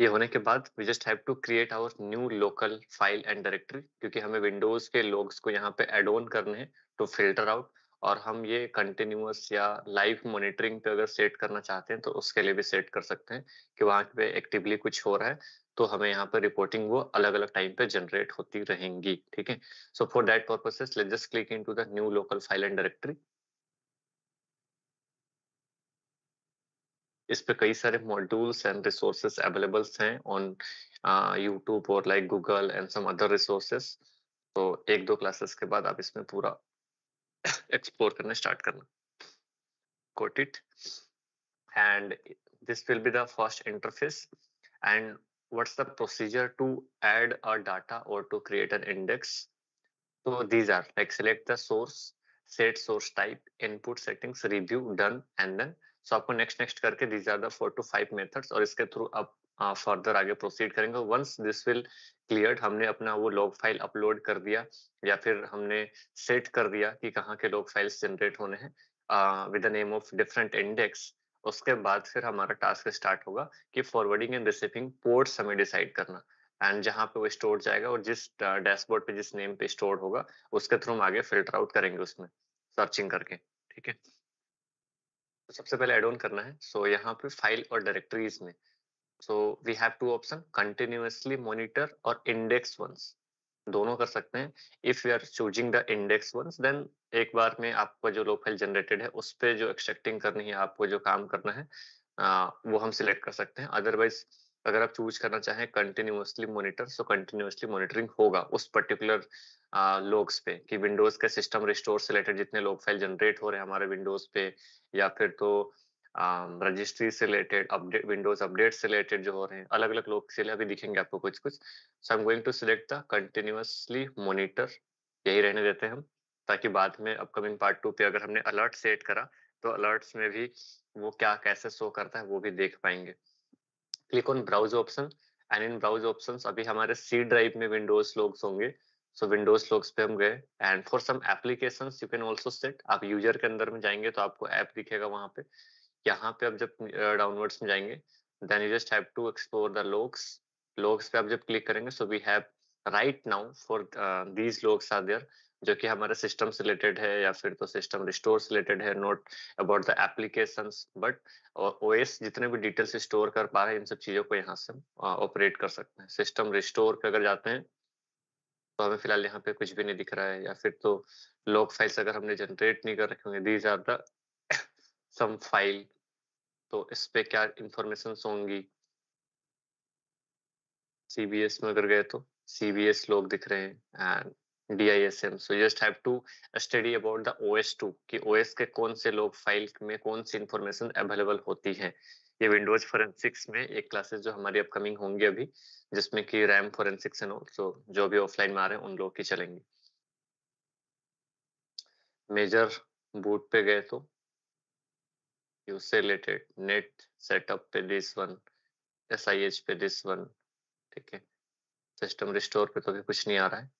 ये होने के बाद we just have to create our new local file and directory, क्योंकि हमें Windows के logs को यहाँ पे add on करने हैं to filter out, और हम ये continuous या live monitoring पे अगर set करना चाहते हैं तो उसके लिए भी set कर सकते हैं कि वहाँ पे actively कुछ हो रहा है तो हमें यहाँ पे reporting वो अलग अलग time पे generate होती रहेंगी. ठीक है, so for that purposes let's just click into the new local file and directory. इस पे कई सारे modules and resources available हैं on YouTube और like Google and some other resources. तो एक दो classes के बाद आप इसमें पूरा explore करने start करना. Got it? And this will be the first interface. And what's the procedure to add a data or to create an index? So these are like select the source, set source type, input settings, review, done, and then so आपको next करके these are the 4 to 5 methods और इसके through आप further आगे proceed करेंगे. Once this will cleared, हमने अपना वो log file upload कर दिया या फिर हमने set कर दिया कि कहाँ के log files generate होने हैं with the name of different index. उसके बाद फिर हमारा task start होगा कि forwarding and receiving ports हमें decide करना, and जहाँ पे वो stored जाएगा और जिस dashboard पे जिस name पे stored होगा उसके through हम आगे filter out करेंगे उसमें searching करके. ठीक है, सबसे पहले add on करना है. So यहाँ पे file और directories में so we have two option, continuously monitor और index ones, दोनों कर सकते हैं. If we are choosing the index ones, then एक बार में आपका जो log file generated है उस पे जो extracting करनी है आपको जो काम करना है वो हम select कर सकते हैं. Otherwise अगर आप choose करना चाहें continuously monitor, so continuously monitoring होगा उस particular logs पे कि Windows के system restore से related जितने log file generate हो रहे हैं हमारे Windows पे, या फिर तो registry से related update, Windows update से related जो हो रहे हैं अलग-अलग logs के लिए अभी दिखेंगे आपको कुछ-कुछ. So I'm going to select the continuously monitor, यही रहने देते हैं हम, ताकि बाद में upcoming part 2 पे अगर हमने alert set करा तो alerts में भी वो क्या कैसे शो करता है वो भी देख पाएंगे. Click on browse option, and in browse options अभी हमारे C drive में Windows logs होंगे, so Windows logs पे हम गए, and for some applications you can also set. आप user के अंदर में जाएंगे तो आपको app दिखेगा वहाँ पे, यहाँ पे आप जब downwards में जाएंगे then you just have to explore the logs पे आप जब click करेंगे so we have right now for these logs are there जो कि हमारे systems related है या फिर तो system restore related है, not about the applications, but OS जितने भी details store कर पा रहे हैं इन सब चीजों को यहाँ से operate कर सकते हैं. System restore पे अगर जाते हैं तो हमें फिलहाल यहाँ पे कुछ भी नहीं दिख रहा है, या फिर तो log files अगर हमने generate नहीं कर रखे होंगे, these are the some file, तो इस पे क्या informations होंगी. CBS में अगर गए तो CBS log दिख रहे हैं and DISM, so you just have to study about the OS2 कि OS के कौन से log file में कौन सी information available होती है. ये Windows Forensics में एक क्लासेस जो हमारी अपकमिंग होंगी अभी जिसमें कि RAM Forensics एंड ऑल्सो जो भी ऑफलाइन में आ रहे हैं उन लोग की चलेंगी. मेजर बूट पे गए तो यूज रिलेटेड नेट सेटअप पे दिस वन, SIEH पे दिस वन, ठीक है। सिस्टम रिस्टोर पे तो भी कुछ नहीं आ रहा है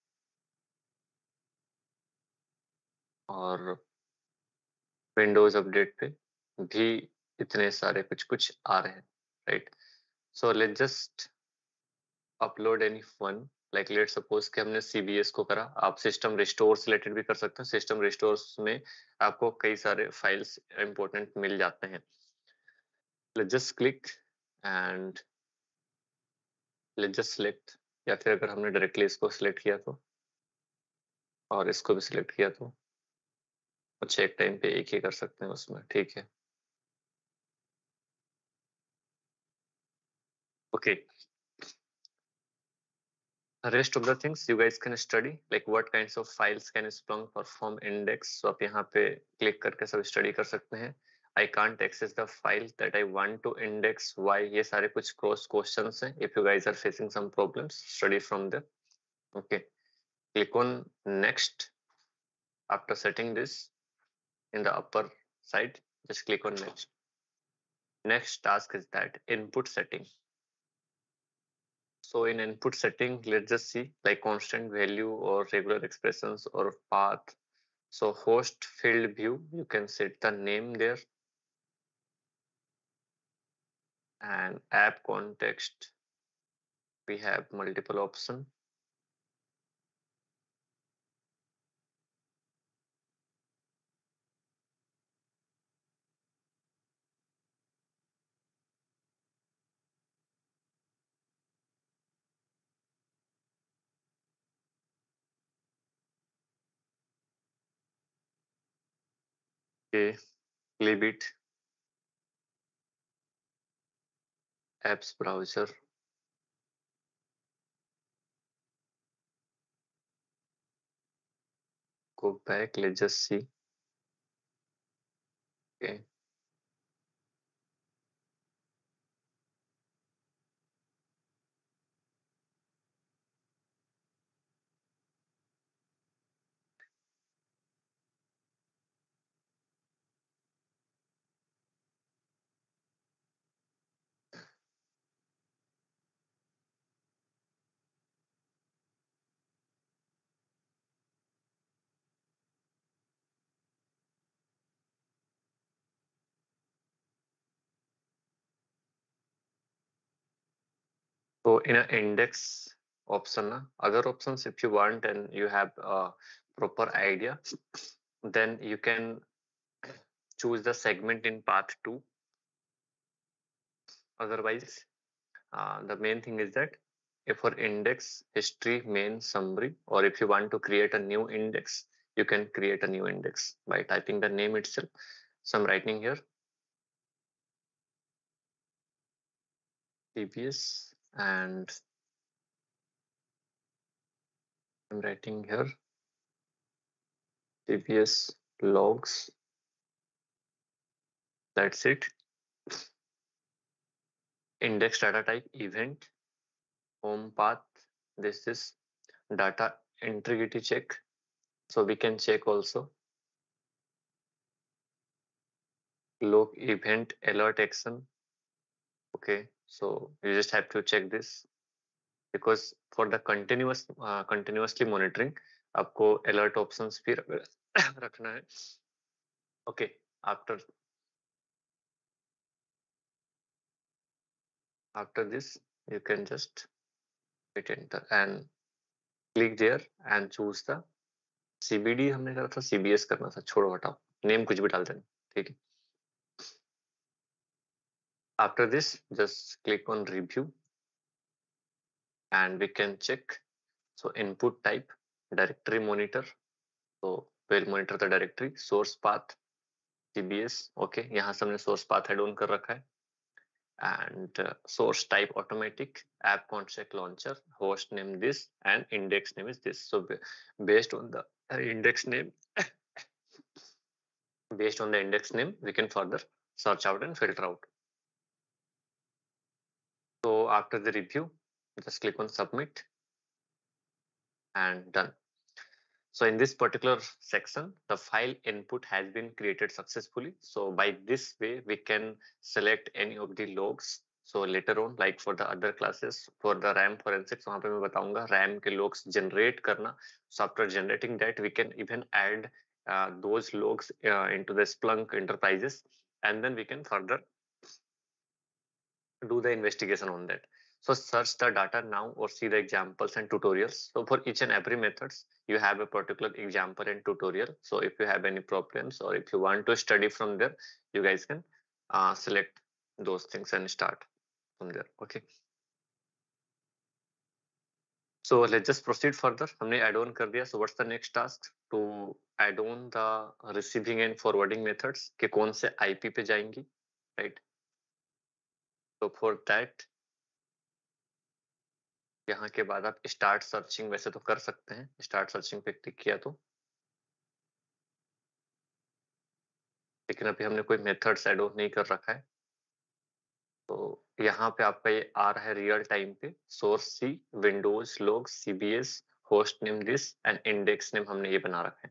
और विंडोज अपडेट पे भी इतने सारे कुछ कुछ आ रहे हैं, right. So let's just upload any one, like let suppose कि हमने CBS को करा। आप सिस्टम रिस्टोर रिलेटेड भी कर सकते हो, सिस्टम रिस्टोर में आपको कई सारे फाइल्स इंपॉर्टेंट मिल जाते हैं। Let's just click and let's just select, या फिर अगर हमने डायरेक्टली इसको सिलेक्ट किया तो और इसको भी सिलेक्ट किया तो अच्छा एक टाइम पे एक ही कर सकते हैं उसमें, ठीक है, okay. Rest of the things you guys can study, like what kinds of files can Splunk perform index. So आप यहाँ पे click करके सब study कर सकते हैं। I can't access the file that I want to index. Why? ये सारे कुछ cross questions हैं। If you guys are facing some problems, study from there. Okay. Click on next. After setting this in the upper side, just click on next. Next task is that input setting. So in input setting, let's just see like constant value or regular expressions or path. So host field view, you can set the name there. And app context, we have multiple options. Okay, leave it. Apps browser. Go back, let's just see. Okay. So in an index option, other options if you want and you have a proper idea, then you can choose the segment in path 2. Otherwise, the main thing is that if for index history main summary, or if you want to create a new index, you can create a new index by typing the name itself. So I'm writing here CBS. And I'm writing here CBS logs. That's it. Index data type event, home path. This is data integrity check. So we can check also log event alert action. Okay. So you just have to check this because for the continuous continuously monitoring, आपको alert options भी रखना है. Okay, after this, you can just hit enter and click there and choose the CBD. हमने करा था CBS करना था, छोड़ो हटाओ, name कुछ भी डाल देना, ठीक है. After this, just click on review and we can check. So input type, directory monitor. So we'll monitor the directory, source path, CBS. Okay, यहाँ से हमने source path add on कर रखा है. And source type automatic, app context launcher, host name this and index name is this. So based on the index name, based on the index name, we can further search out and filter out. So after the review, just click on submit and done. So in this particular section, the file input has been created successfully. So by this way, we can select any of the logs. So later on, like for the other classes, for the RAM forensics, I will tell you RAM ke logs generate karna. So after generating that, we can even add those logs into the Splunk Enterprises, and then we can further do the investigation on that. So search the data now or see the examples and tutorials. So for each and every methods, you have a particular example and tutorial. So if you have any problems or if you want to study from there, you guys can select those things and start from there. Okay. So let's just proceed further. हमने add on कर दिया. So what's the next task? To add on the receiving and forwarding methods. कि कौन से IP पे जाएंगी, right? So for that, यहाँ के बाद आप start searching वैसे तो कर सकते हैं. Start searching पे क्लिक किया तो, लेकिन अभी हमने कोई methods add on नहीं कर रखा है. तो यहाँ पे आपका ये आ रहा है रियल टाइम पे. Source C, Windows log, CBS, host name this and index name हमने ये बना रखा है.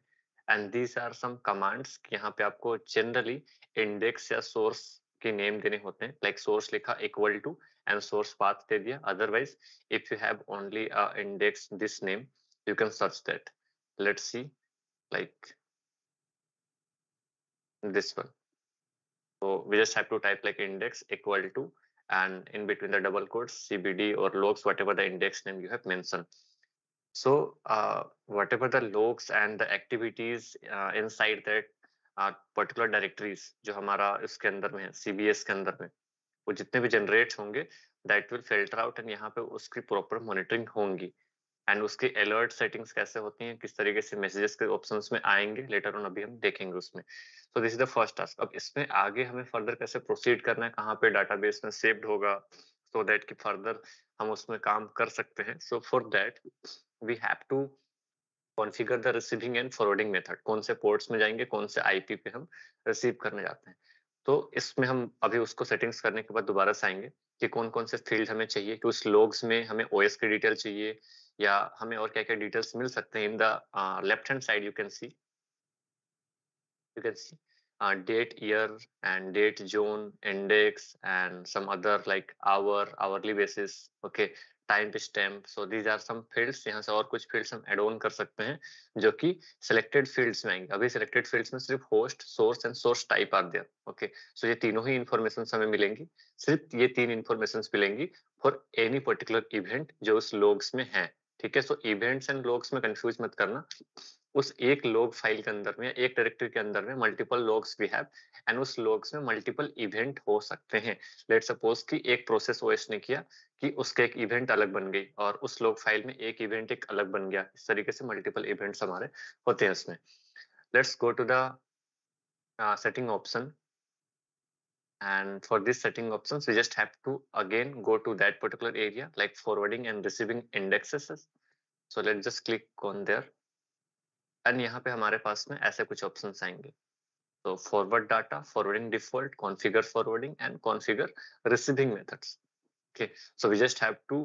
And these are some commands. यहाँ पे आपको जनरली इंडेक्स या सोर्स के नेम देने होते हैं. लाइक सोर्स लिखा equal to and source path दे दिया. Otherwise if you have only index this name, you can search that. Let's see like this one. So we just have to type like index equal to, and in between the double quotes, CBD or logs, whatever the index name you have mentioned. So whatever the logs and the activities inside that particular directories, जो हमारा इसके अंदर में है, CBS के अंदर में, वो जितने भी generate होंगे, that will filter out and यहाँ पे उसकी proper monitoring होंगी. And उसके अलर्ट सेटिंग्स कैसे होती हैं, किस तरीके से मैसेजेस के ऑप्शंस में आएंगे लेटर ऑन, अभी हम देखेंगे उसमें. So this is the first task. अब इसमें आगे हमें फर्दर कैसे प्रोसीड करना है, कहाँ पे डाटाबेस में सेव्ड होगा, सो दैट कि फर्दर हम उसमें काम कर सकते हैं. So for that we have to configure the receiving and forwarding method. कौन से पोर्ट्स में जाएंगे, कौन से आईपी पे हम रिसीव करने जाते हैं. तो इसमें हम अभी उसको सेटिंग्स करने के बाद दोबारा से आएंगे कि कौन कौन से फील्ड हमें चाहिए, कि उस लॉग्स में हमें ओएस की डिटेल चाहिए या हमें और क्या क्या डिटेल्स मिल सकते हैं. In the left hand side you can see date, year and date, zone, index and some other like hour, hourly basis, okay, time stamp. So these are some fields. यहाँ से और कुछ फील्ड्स हम add on कर सकते हैं जो कि सिलेक्टेड फील्ड्स में आएंगे. अभी सिलेक्टेड फील्ड्स में सिर्फ host, source and source type are there. Okay, so ये तीनों ही इन्फॉर्मेशन हमें मिलेंगी, सिर्फ ये तीन इन्फॉर्मेशन मिलेंगी फॉर एनी पर्टिकुलर इवेंट जो उस लॉग्स में है. ठीक है. सो इवेंट्स एंड लॉग्स में कंफ्यूज मत करना. उस एक लॉग फाइल के अंदर में, एक डायरेक्टरी के अंदर में मल्टीपल लॉग्स भी है, एंड उस लॉग्स में मल्टीपल इवेंट हो सकते हैं. लेट्स सपोज कि एक प्रोसेस ओएस ने किया कि उसके एक इवेंट अलग बन गई, और उस लॉग फाइल में एक इवेंट एक अलग बन गया. इस तरीके से मल्टीपल इवेंट्स हमारे होते हैं उसमें. Let's go to the setting option, and for this setting options we just have to again go to that particular area like forwarding and receiving indexes. So let's just click on there, and यहाँ पे हमारे पास में ऐसे कुछ options आएंगे. So forward data, forwarding default, configure forwarding and configure receiving methods. Okay, so we just have to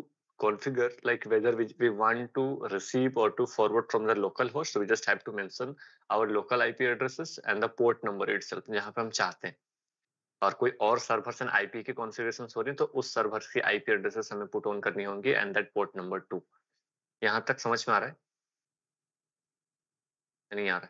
configure like whether we want to receive or to forward from the local host. So we just have to mention our local IP addresses and the port number itself. यहाँ पे हम चाहते हैं, और कोई और server से IP के कॉन्फ़िगरेशंस हो रहे हैं तो उस सर्वर की आईपी एड्रेसेस हमें पुट ऑन करनी होंगी, एंड दैट पोर्ट नंबर 2. यहाँ तक समझ में आ रहा है? नहीं आ रहा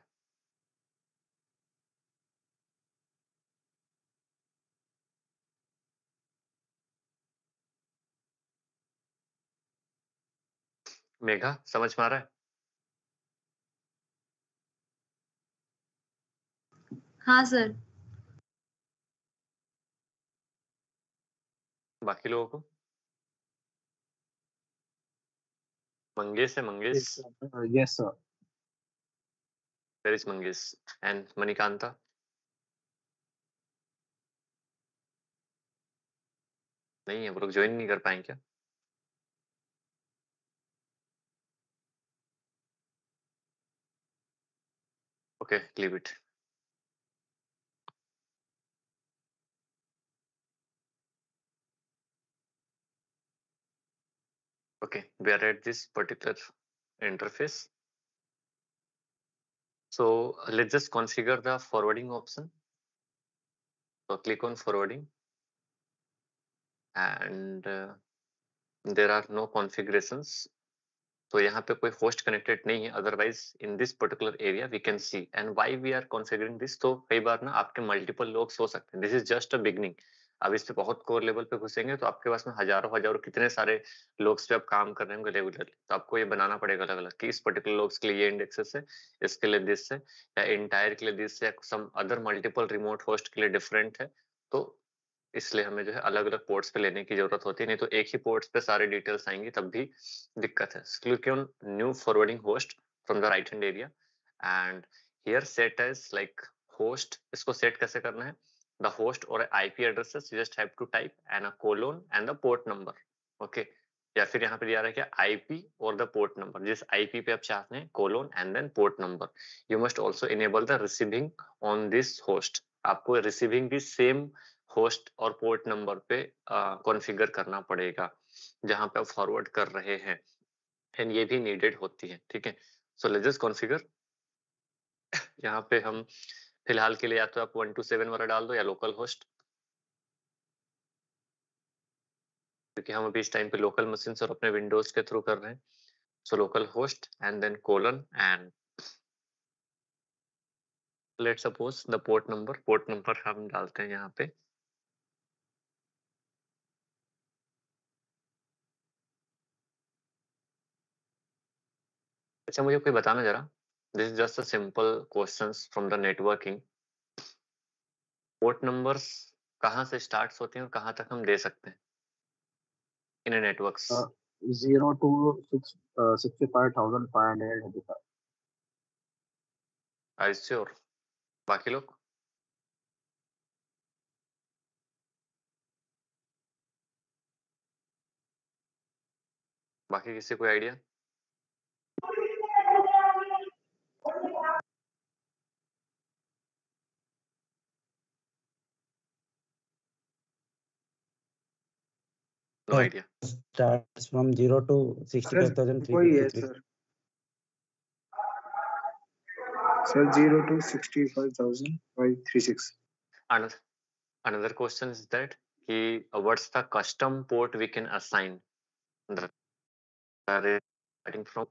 है? मेघा, समझ में आ रहा है? हाँ सर. बाकी लोगों को? मंगेश है? Mangesh, yes sir. Where is Mangesh and Manikanta? नहीं है, वो लोग ज्वाइन नहीं कर पाएंगे क्या? Okay, leave it. Okay, we are at this particular interface. So let's just configure the forwarding option. So click on forwarding, and there are no configurations. So यहाँ पे कोई host connected नहीं है. Otherwise in this particular area we can see. And why we are configuring this? तो कई बार ना आपके multiple logs हो सकते हैं. This is just a beginning. अब इस पे बहुत core level पे घुसेंगे तो आपके पास में हजारों कितने सारे logs पे आप काम कर रहे होंगे रेगुलरली. तो आपको ये बनाना पड़ेगा अलग-अलग कि इस particular logs के लिए ये indexes है, इसके लिए this है, या entire के लिए this है, some other multiple remote host के लिए different है. तो इसलिए हमें जो है अलग अलग पोर्ट्स पे लेने की जरूरत होती है, नहीं तो एक ही पोर्ट्स पे सारे डिटेल्स आएंगी तब भी दिक्कत है. Click on new forwarding host from the right hand area and here set as like host. इसको सेट कैसे करना है? द होस्ट और IP addresses you just have to type and a colon and the port number. Okay, या फिर यहाँ पे दिया रहा है कि आईपी और द पोर्ट नंबर, जिस आईपी पे आप चाहते हैं, colon and then port number. You must also enable the receiving on this host. आपको रिसीविंग भी सेम होस्ट और पोर्ट नंबर पे कॉन्फ़िगर करना पड़ेगा जहां पे आप फॉरवर्ड कर रहे हैं, एंड ये भी नीडेड होती है. ठीक है, सो लेट्स जस्ट कॉन्फ़िगर. यहाँ पे हम फिलहाल के लिए या तो आप 127 वाला डाल दो या लोकल होस्ट, क्योंकि हम अभी इस टाइम पे लोकल मशीन और अपने विंडोज के थ्रू कर रहे हैं. So local host and then colon and let's suppose the port number. Port number हम डालते हैं यहाँ पे 127. अच्छा, मुझे कोई बताना जरा, this is just a simple questions from the networking. Port numbers कहाँ से स्टार्ट होते हैं और कहाँ तक हम दे सकते हैं in a networks? 0 to 65,500. I sure? बाकी लोग किसी कोई idea? No idea. Starts from 0 to 65,000. Sir, 0 to 65,536. Another question is that what's the custom port we can assign? Starting from,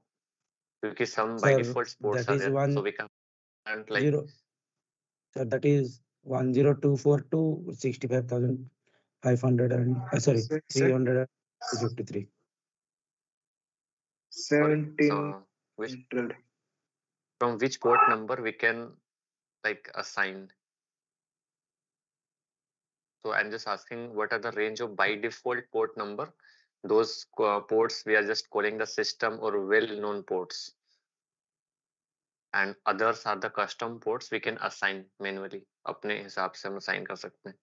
because some by default ports are there, so we can like 0. So that is 1024 to 65,353. 1700. From which port number we can like assign? So I'm just asking, what are the range of by default port number? Those ports we are just calling the system or well-known ports, and others are the custom ports we can assign manually. अपने हिसाब से हम assign कर सकते हैं.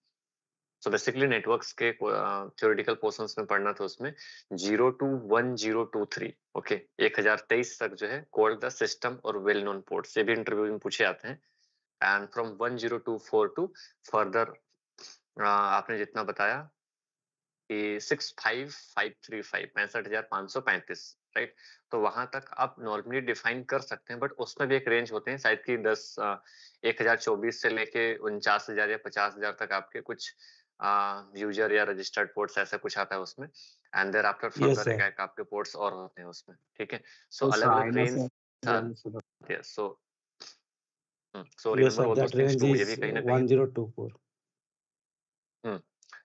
So basically networks के theoretical portions में पढ़ना था, उसमें 0 to 1023. Okay, 1023 तक जो है called the system और well known ports, ये भी इंटरव्यू में पूछे आते हैं. And from 1024 to further आपने जितना बताया कि 65,535, 65,535, राइट? तो वहां तक आप नॉर्मली डिफाइन कर सकते हैं, बट उसमें भी एक रेंज होते हैं शायद की 10,024 से लेके 49,000 या 50,000 तक आपके कुछ यूजर या रजिस्टर्ड पोर्ट्स ऐसा कुछ आता है उसमें. एंड देयर आफ्टर फर्दर आपके पोर्ट्स और होते हैं उसमें. ठीक है, सो अलग रेंज. सो सॉरी, मुझे भी कहीं ना कहीं 1024.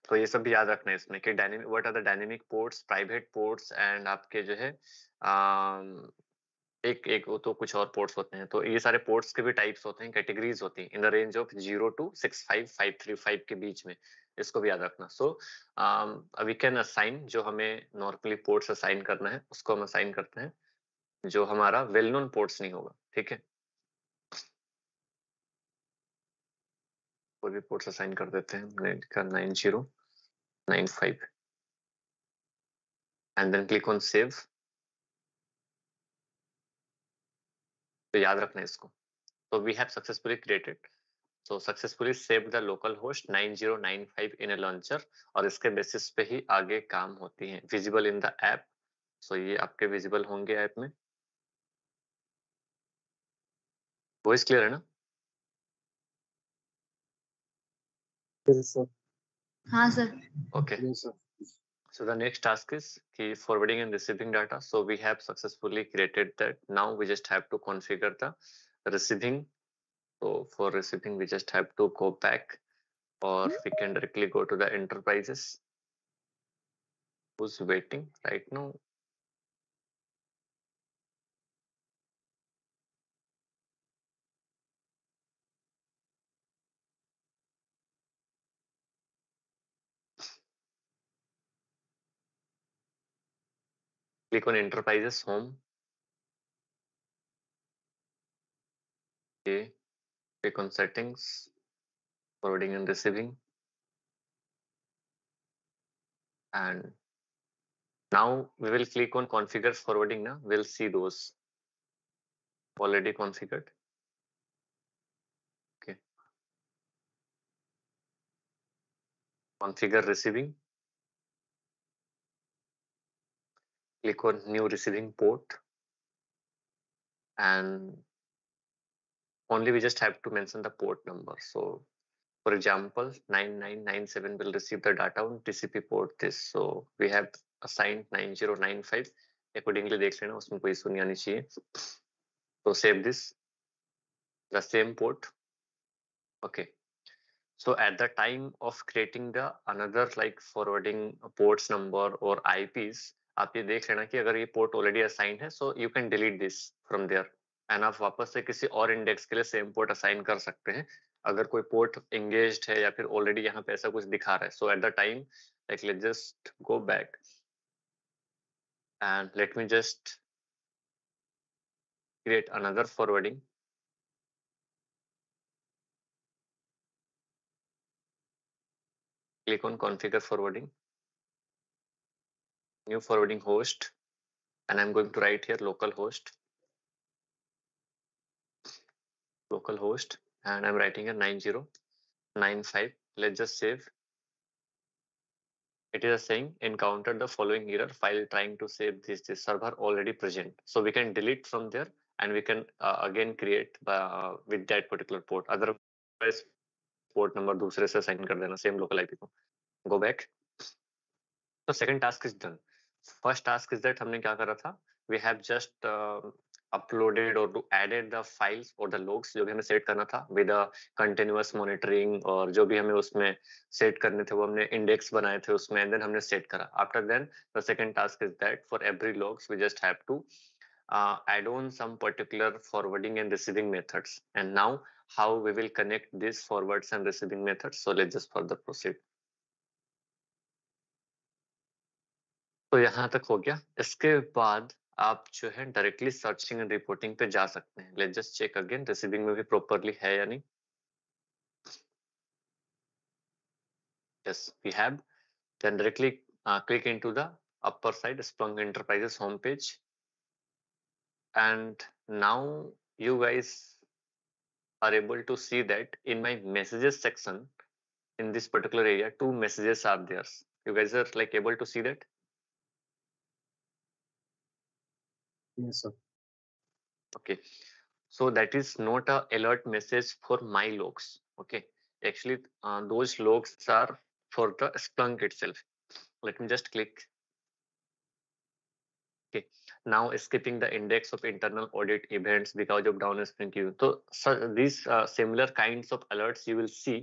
तो ये सब भी याद रखना है इसमें कि dynamic, what are the dynamic ports, private ports, and आपके जो है एक तो कुछ और पोर्ट्स होते हैं. तो ये सारे पोर्ट्स के भी टाइप्स होते हैं, कैटेगरीज होती हैं, in the range of 0 to 65,535 के बीच में. इसको भी याद रखना. सो वी कैन असाइन, जो हमें नॉर्मली पोर्ट्स असाइन करना है उसको हम असाइन करते हैं, जो हमारा वेल नोन पोर्ट्स नहीं होगा. ठीक है, कोई भी पोर्ट्स असाइन कर देते हैं. हमने लिखा 9095 and then click on save. तो याद रखना इसको. तो we have successfully created, so successfully save the local host 9095 in a launcher, और इसके बेसिस पे ही आगे काम होती है. Visible in the app, so ये आपके विजिबल होंगे ऐप में. वॉइस क्लियर है ना? Yes, sir. हाँ sir. Okay. Yes, sir. So the next task is forwarding and receiving data. So we have successfully created that. Now we just have to configure the receiving. So for receiving, we just have to go back, or we can directly go to the enterprises. Who's waiting right now? Click on Enterprises Home. Okay. Click on Settings, Forwarding and Receiving. And now we will click on Configure Forwarding. Now we'll see those already configured. Okay. Configure Receiving. Click on new receiving port, and only we just have to mention the port number. So for example, 9997 will receive the data on TCP port this. So we have assigned 9095 accordingly. Dekh lena, usme koi issue nahi aani chahiye. So save this, the same port. Okay. So at the time of creating the another like forwarding ports number or IPs, आप ये देख लेना कि अगर ये port already assign है, so you can delete this from there, and आप वापस से किसी और इंडेक्स के लिए सेम पोर्ट असाइन कर सकते हैं अगर कोई पोर्ट एंगेज्ड है या फिर ऑलरेडी यहाँ पे ऐसा कुछ दिखा रहा है. So at the time like let's just go back and let me just create another forwarding. Click on configure forwarding, new forwarding host, and I'm going to write here local host, and I'm writing here 9095. Let's just save. It is saying encountered the following error file trying to save this server already present. So we can delete from there, and we can again create with that particular port. Otherwise, port number दूसरे से assign कर देना same local IP को. Go back. So second task is done. First task is that हमने क्या करा था? We have just uploaded or added the files or the logs जो भी हमें सेट करना था with a continuous monitoring, और जो भी हमें उसमें सेट करने थे वो हमने इंडेक्स बनाए थे उसमें, and then हमने सेट करा. After then the second task is that for every logs we just have to add on some particular forwarding and receiving methods. And now how we will connect these forwards and receiving methods? So let's just further proceed. तो यहाँ तक हो गया. इसके बाद आप जो है डायरेक्टली सर्चिंग एंड रिपोर्टिंग पे जा सकते हैं. Let's just check again receiving में भी प्रॉपर्ली है या नहीं. Yes, we have. Then directly click into the upper side Splunk Enterprises homepage, and now you guys are able to see that in my messages section, in this particular area, two messages are there. You guys are like able to see that? Yes, sir. Okay, so that is not a alert message for my logs. Okay, actually those logs are for the Splunk itself. Let me just click. Okay, now skipping the index of internal audit events because of down Splunk. So these similar kinds of alerts you will see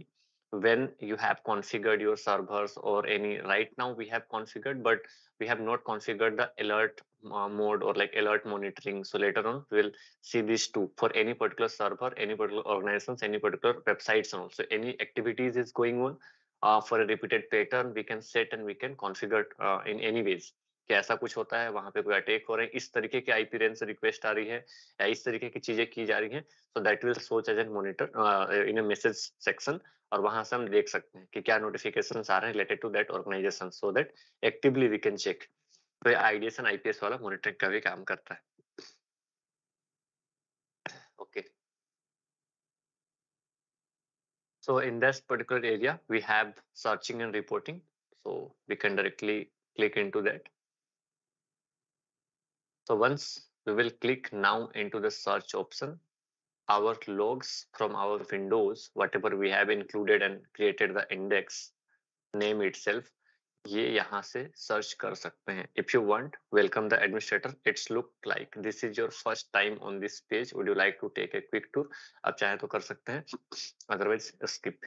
when you have configured your servers or any. Right now we have configured, but we have not configured the alert mode or like alert monitoring. So later on we'll see these two for any particular server, any particular organizations, any particular websites, and also any activities is going on for a repeated pattern we can set and we can configure in any ways. कि ऐसा कुछ होता है वहां पे कोई attack हो रहे हैं, इस तरीके के आईपी रेंज से रिक्वेस्ट आ रही है या इस तरीके की चीजें की जा रही हैं. So that will search as an monitor in a message section, और वहां से हम देख सकते हैं कि क्या नोटिफिकेशंस आ रहे हैं related to that organization, so that actively we can check. तो ये आईडीएस एंड आईपीएस वाला मॉनिटरिंग का भी काम करता है. Okay, so in this particular area we have searching and reporting, so we can directly click into that. So once we will click now into the search option, our logs from our Windows, whatever we have included and created the index name itself, ये यहाँ से search कर सकते हैं. If you want, welcome the administrator. It's look like this is your first time on this page. Would you like to take a quick tour? आप चाहे तो कर सकते हैं, otherwise skip.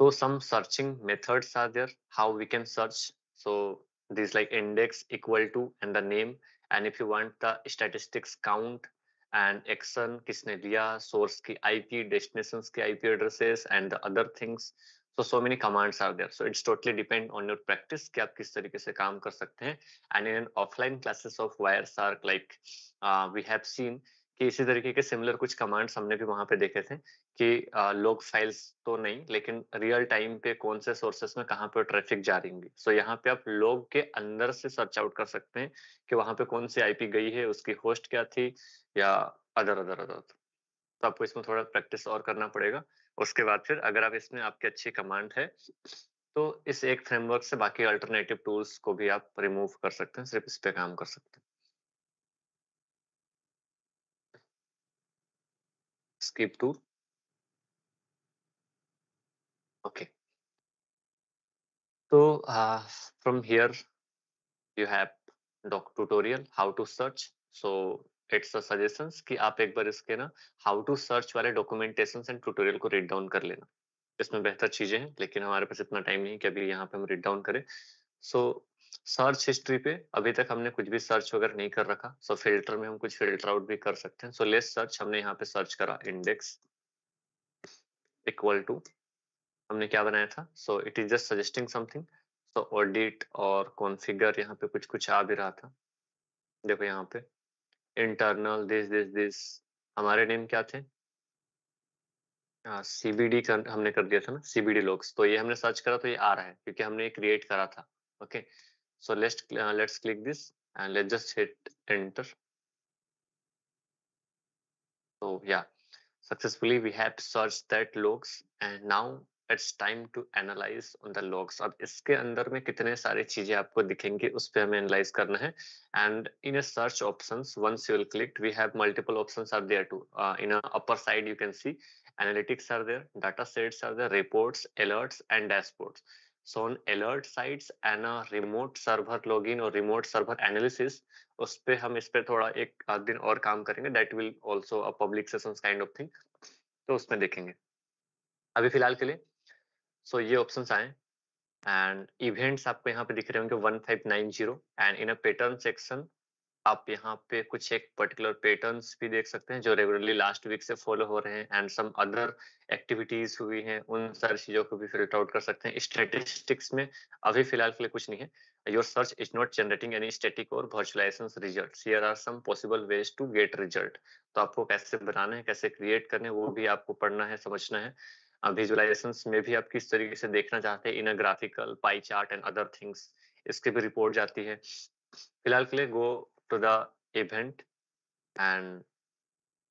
So some searching methods are there, how we can search. So this like index equal to and the name. And if you want the statistics count and action, किसने लिया, source की IP, destinations की IP addresses and the other things. So many commands are there. So it's totally depend on your practice कि आप किस तरीके से काम कर सकते हैं. And in offline classes of Wireshark, like we have seen कि इसी तरीके के similar कुछ commands हमने भी वहाँ पे देखे थे कि log files तो नहीं, लेकिन real time पे कौन से sources में कहाँ पे traffic जा रही होगी. So यहाँ पे आप log के अंदर से search out कर सकते हैं कि वहाँ पे कौन से IP गई है, उसकी host क्या थी या other. तो आपको इसमें थोड़ा practice और करना पड़ेगा. उसके बाद फिर अगर आप इसमें आपकी अच्छी कमांड है तो इस एक फ्रेमवर्क से बाकी अल्टरनेटिव टूल्स को भी आप रिमूव कर सकते हैं, सिर्फ इस पे काम कर सकते हैं. Skip to okay. तो from here you have doc tutorial how to search. So it's a suggestions कि आप एक बार इसके ना हाउ टू सर्च वाले डॉक्यूमेंटेशंस एंड ट्यूटोरियल को रीड डाउन कर लेना. इसमें बेहतर चीजें हैं, लेकिन हमारे पास इतना टाइम नहीं कि अभी यहाँ पे हम रीड डाउन करें. सो सर्च हिस्ट्री पे अभी तक हमने कुछ भी सर्च वगैरह नहीं कर रखा. सो फिल्टर में हम कुछ फिल्टर आउट भी कर सकते हैं. So let's search. हमने यहाँ पे सर्च करा इंडेक्स इक्वल टू, हमने क्या बनाया था. So it is just suggesting something. So audit और कॉन्फिगर यहाँ पे कुछ आ भी रहा था. देखो यहाँ पे इंटरनल दिस हमारे नेम क्या थे, सीबीडी हमने कर दिया था ना, सीबीडी लॉग्स. तो ये हमने सर्च करा तो ये आ रहा है क्योंकि हमने ये क्रिएट करा था. Okay so let's click this and let's just hit enter. So yeah successfully we have search that logs and now it's time to analyse on the logs. अब इसके अंदर में कितने सारे चीजें आपको दिखेंगी उस पर हमें एनालाइज करना है. And in a search options once you will click we have multiple options are there too. In a upper side you can see analytics are there, data sets are there, reports, alerts and dashboards. So on alert sites and remote server log in और remote server analysis, उस पर हम इस पर थोड़ा एक दिन और काम करेंगे. That will also a public sessions kind of thing, तो उसमें देखेंगे अभी फिलहाल के लिए. सो ये ऑप्शंस आए एंड इवेंट्स आपको यहाँ पे दिख रहे होंगे 1590 and in a pattern section आप यहाँ पे कुछ एक पर्टिकुलर पैटर्न्स भी देख सकते हैं जो रेगुलरली लास्ट वीक से फॉलो हो रहे हैं एंड सम अदर एक्टिविटीज हुई हैं, उन सारी चीजों को भी फिल्टर आउट कर सकते हैं. स्टैटिस्टिक्स में अभी फिलहाल के लिए कुछ नहीं है. Your search is not generating any static और virtualisation results, here are some possible ways to get result. तो आपको कैसे बनाना है, कैसे क्रिएट करना है, वो भी आपको पढ़ना है, समझना है. विजुअलाइजेशंस में भी आप किस तरीके से देखना चाहते हैं in a graphical, pie chart and other things, इसके भी रिपोर्ट जाती है. फिलहाल के लिए go to the event and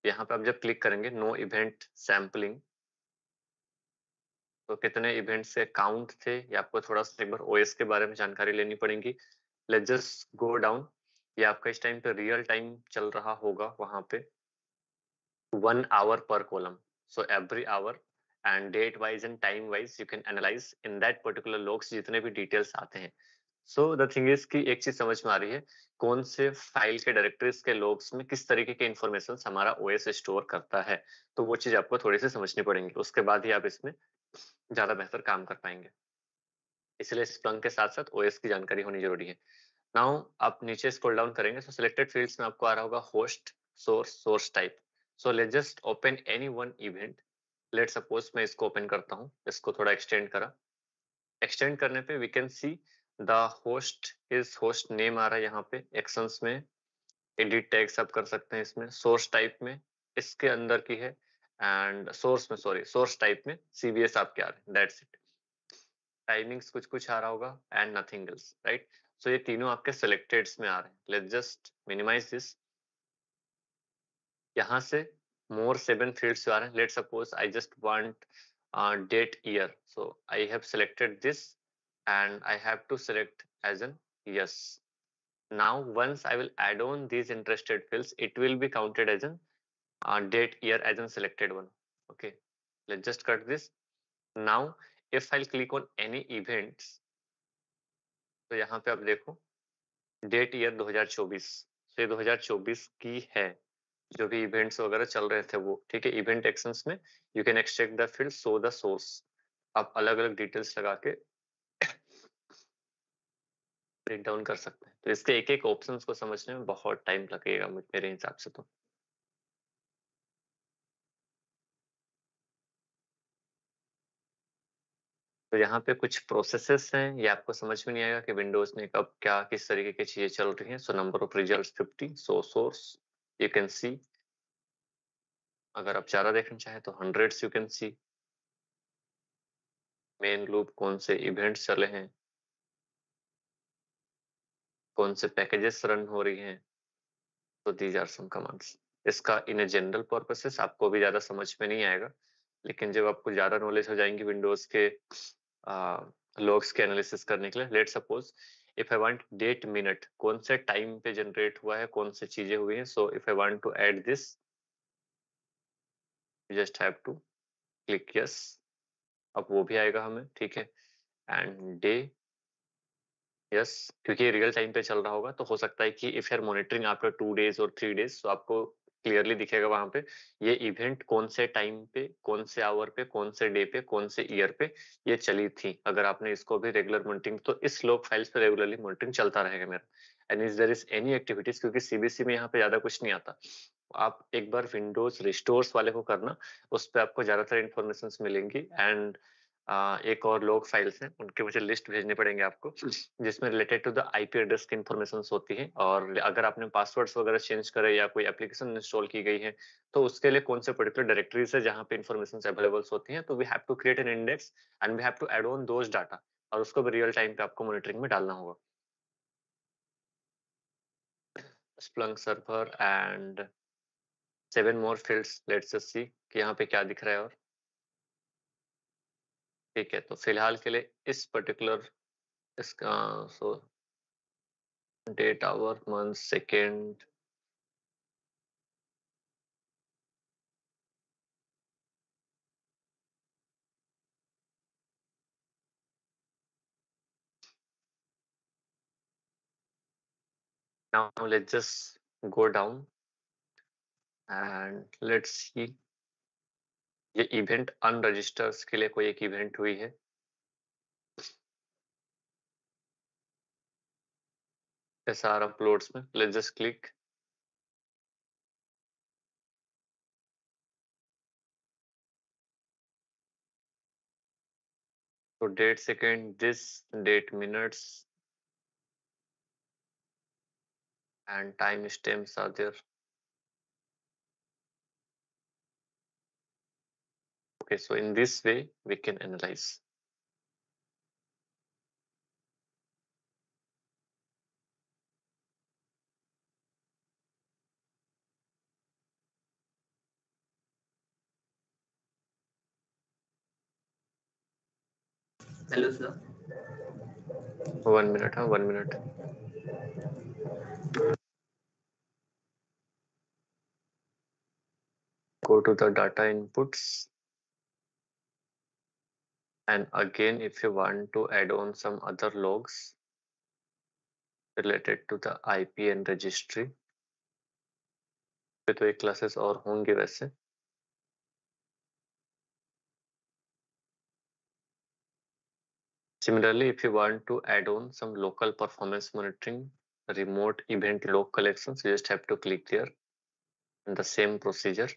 यहाँ पे आप जब क्लिक करेंगे नो इवेंट सैम्पलिंग, तो कितने इवेंट से काउंट थे ये आपको थोड़ा सा एक बार ओएस के बारे में जानकारी लेनी पड़ेगी. Let's just go down. ये आपका इस टाइम पे रियल टाइम चल रहा होगा वहां पे 1 hour पर column. So every hour and date wise and time wise you can analyze in that particular logs जितने भी details आते हैं. So the thing is कि एक चीज समझ में आ रही है कौन से फाइल के डायरेक्टरीज के logs में किस तरीके के इंफॉर्मेशन हमारा OS स्टोर करता है, तो वो चीज आपको थोड़ी सी समझनी पड़ेंगी. उसके बाद ही आप इसमें ज्यादा बेहतर काम कर पाएंगे. इसलिए Splunk के साथ साथ OS की जानकारी होनी जरूरी है. नाउ आप नीचे स्क्रॉल डाउन करेंगे. सो सिलेक्टेड फील्ड्स में आपको आ रहा होगा host, source, source type. So let's just open any one event. Let suppose मैं इसको ओपन करता हूँ, इसको थोड़ा एक्सटेंड करा. एक्सटेंड करने पे we can see the host is host name आ रहा है यहाँ पे. एक्शंस में एडिट टैग्स आप कर सकते हैं इसमें. सोर्स टाइप में इसके अंदर की है एंड सोर्स में सोर्स टाइप में CVS आपके आ रहे हैं. That's it. टाइमिंग्स कुछ आ रहा होगा and nothing else, right. So ये तीनों आपके सिलेक्टेड्स में आ रहे हैं. Let's just minimise this. यहाँ से more 7 fields are. Let's suppose I just want date year, so I have selected this and I have to select as an yes. Now, once I will add on these interested fields, it will be counted as an date, year as a selected one. Okay, let's just cut this. Now, if I'll click on any events, तो यहाँ पे आप देखो date year 2024, तो ये 2024 की है, जो भी इवेंट्स वगैरह चल रहे थे वो, ठीक है। इवेंट एक्शंस में you can extract the field show the source, आप अलग अलग डिटेल्स लगा के ब्रेक डाउन कर सकते हैं। तो इसके एक एक ऑप्शंस को समझने में बहुत टाइम लगेगा मेरे हिसाब से। तो यहाँ पे कुछ प्रोसेसेस हैं, ये आपको समझ में नहीं आएगा कि विंडोज में कब क्या किस तरीके की चीजें चल रही हैं। So number of results 50, so source you can see, अगर आप ज्यादा देखना चाहे तो 100 you can see, main loop कौन से इवेंट्स चले हैं, कौन से पैकेजेस रन हो रही हैं, तो दीज आर सम कमांड्स। इसका इन ए जनरल पर्पसेस आपको भी ज्यादा समझ में नहीं आएगा, लेकिन जब आपको ज्यादा नॉलेज हो जाएंगी विंडोज के लॉग्स के एनालिसिस करने के लिए। Let suppose if I want date minute, कौन से टाइम पे जनरेट हुआ है, कौन से चीजें हुई हैं, so if I want to add this just have to click yes, अब वो भी आएगा हमें, ठीक है। एंड डे यस, क्योंकि रियल टाइम पे चल रहा होगा, तो हो सकता है कि if you are monitoring after 2 days और 3 days, सो आपको क्लियरली दिखेगा वहां पे ये इवेंट कौन से टाइम पे, कौन से आवर पे, कौन से डे पे, कौन से ईयर पे ये चली थी। अगर आपने इसको भी रेगुलर मॉनिटरिंग, तो इस लॉग फाइल्स पे रेगुलरली मॉनिटरिंग चलता रहेगा मेरा। And is there is any activities, क्योंकि सीबीसी में यहाँ पे ज्यादा कुछ नहीं आता, आप एक बार विंडोज रिस्टोर्स वाले को करना, उस पर आपको ज्यादातर इन्फॉर्मेशन मिलेंगी। एंड एक और लॉग फाइल्स हैं, उनके मुझे लिस्ट भेजने पड़ेंगे आपको, जिसमें related to the IP address की इंफॉर्मेशन होती है, और अगर आपने पासवर्ड्स वगैरह चेंज करे या कोई एप्लीकेशन इंस्टॉल की गई है, तो उसके लिए कौन से पर्टिकुलर डायरेक्टरीज है जहां पे इन्फॉर्मेशन अवेलेबल्स होती हैं। तो we have to create an index and we have to add on those data, और उसको भी रियल टाइम पे आपको मॉनिटरिंग में डालना होगा। Splunk server and 7 more fields, let's see कि यहाँ पे क्या दिख रहा है। और ठीक है, तो फिलहाल के लिए इस पर्टिकुलर इसका so date hour month second now let's just go down and let's see ये इवेंट अनरजिस्टर्स के लिए कोई एक इवेंट हुई है। एसआर अपलोड्स में लेट्स जस्ट क्लिक, तो date second this, date minutes and time stamps are there. Okay, so in this way we can analyze. Hello, sir. 1 minute, 1 minute. Go to the data inputs. And again, if you want to add on some other logs related to the IP and registry, तो एक classes और होंगे वैसे। Similarly, if you want to add on some local performance monitoring, remote event log collections, you just have to click there, and the same procedure.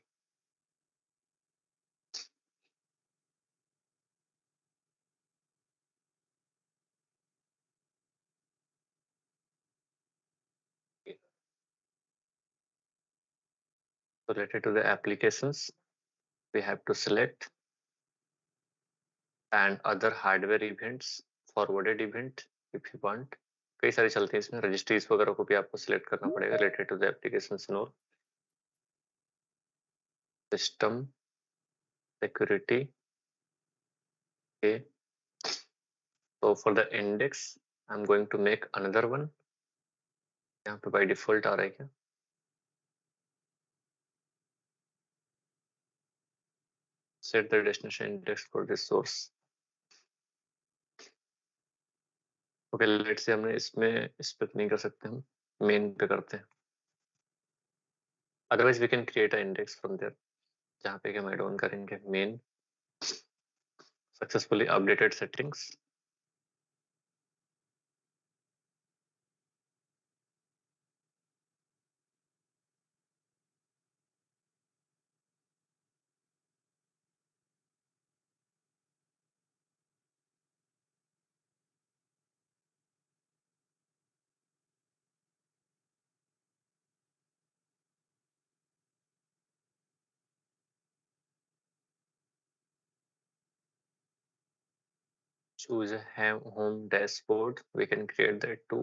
Related to the applications, we have to select and other hardware events, forwarded event if you want. कई सारी चलती हैं इसमें, registries वगैरह को भी आपको select करना पड़ेगा related to the applications and all. System security. Okay. So for the index, I'm going to make another one. यहाँ पे बाय डिफॉल्ट आ रहा है क्या? Set the destination index for this source. Okay, let's say हमने इसमें इस पर नहीं कर सकते, हम मेन पे करते हैं. Otherwise we can create an index from there. जहाँ पे हम add on करेंगे main successfully updated settings. Choose a home dashboard. We can create that too.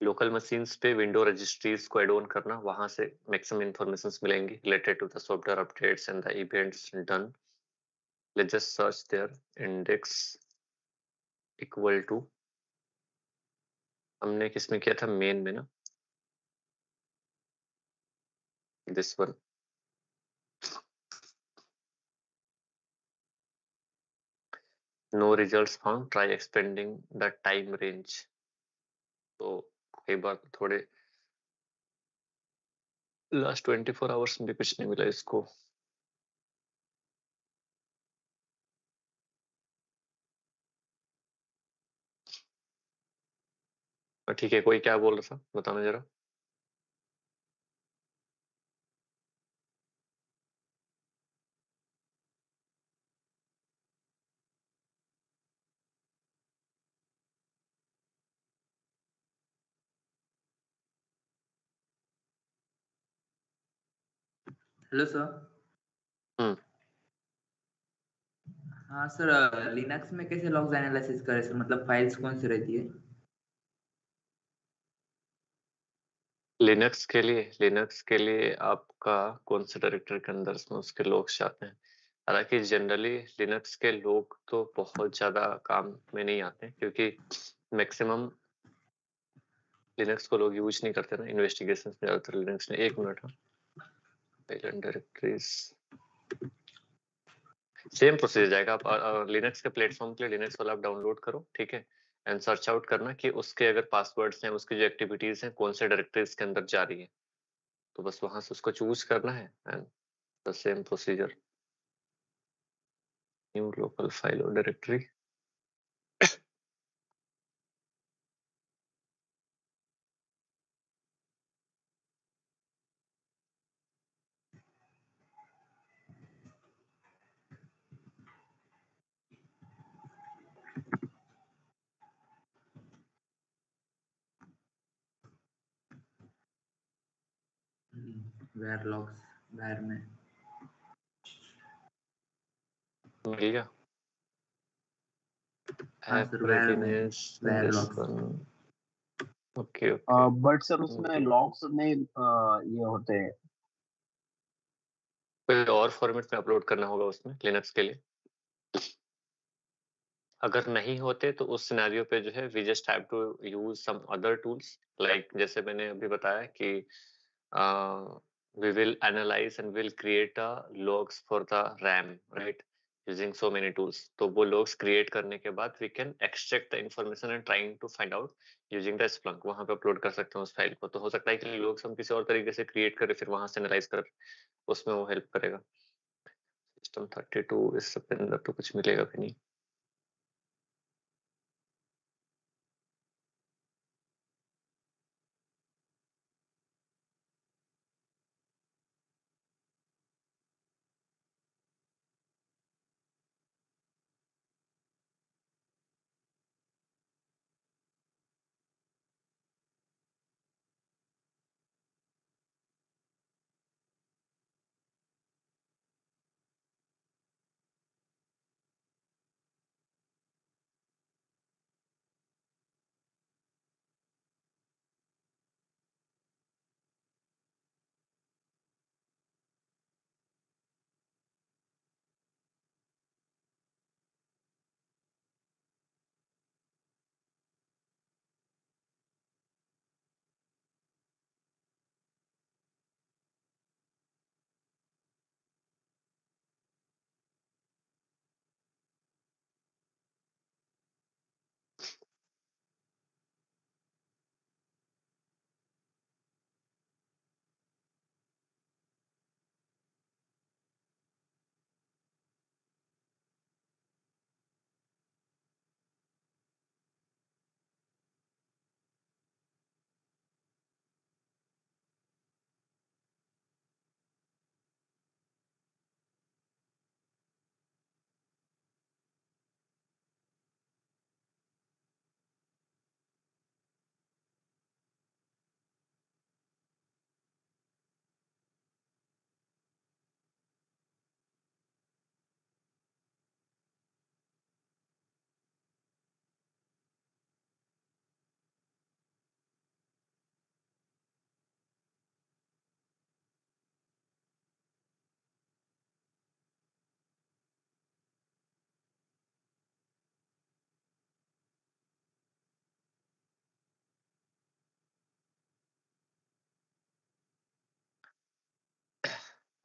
Local machines पे window registries को add on करना, वहाँ से maximum informations मिलेंगी related to the software updates and the events done. Let's just search there. Index equal to. हमने किसमें किया था? Main में ना. This one. No results found. Try expanding the time range. So, एक बार थोड़े last 24 hours में भी कुछ नहीं मिला इसको. ठीक है, कोई क्या बोल रहा था बताना जरा. Hello sir. हाँ सर, लिनक्स में कैसे लॉग्स एनालिसिस करें सर? मतलब फाइल्स कौन सी रहती है लिनक्स के लिए? लिनक्स के लिए आपका कौन से डायरेक्टरी के अंदर में उसके लॉग्स आते हैं? हालांकि जनरली लिनक्स के लॉग तो बहुत ज्यादा काम में नहीं आते, क्योंकि मैक्सिमम लिनक्स को लोग यूज नहीं करते ना इन्वेस्टिगेशन में. ज्यादातर लिनक्स में एक मिनट डायरेक्टरीज सेम प्रोसेस जाएगा. आप लिनक्स के प्लेटफॉर्म के लिए लिनक्स वाला आप डाउनलोड करो, ठीक है, एंड सर्च आउट करना कि उसके अगर पासवर्ड्स हैं, उसकी जो एक्टिविटीज हैं कौन से डायरेक्टरीज के अंदर जा रही है, तो बस वहां से उसको चूज करना है and the same procedure. New local file और डायरेक्टरी. Where logs, where में मिल गया. ओके बट सर उसमें लॉग्स में ये होते हैं, कोई और फॉर्मेट में अपलोड करना होगा उसमें लिनक्स के लिए. अगर नहीं होते तो उस सिनेरियो पे जो है we just have to use some other tools, like जैसे मैंने अभी बताया कि we will analyze and will create a logs for the RAM, right? Using so many tools. So, वो logs create करने के बाद we can extract the information and trying to find out using the Splunk. वहाँ पे upload कर सकते हैं उस file को. तो हो सकता है कि logs हम किसी और तरीके से create करें, फिर वहाँ से analyze कर, उसमें वो help करेगा. System 32 इस सब के अंदर तो कुछ मिलेगा कि नहीं?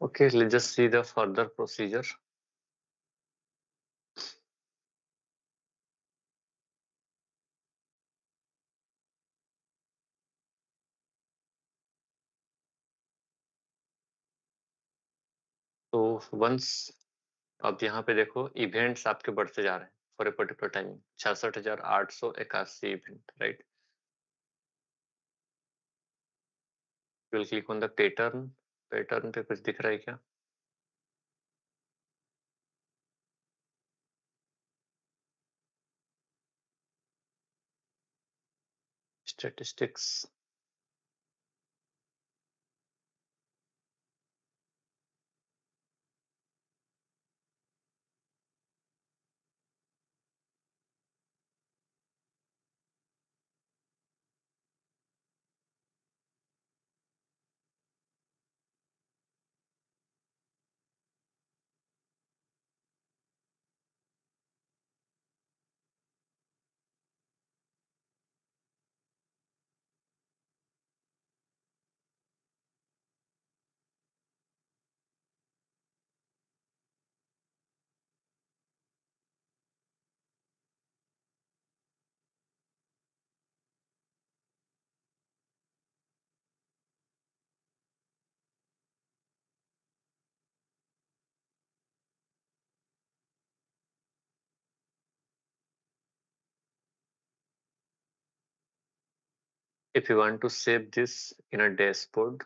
Okay, let's just see the further procedure. So once अब यहाँ पे देखो इवेंट्स आपके बढ़ते जा रहे हैं for a particular timing 66881 event right. We'll click on the pattern. Pattern पे कुछ दिख रहा है क्या? Statistics if you want to save this in a dashboard,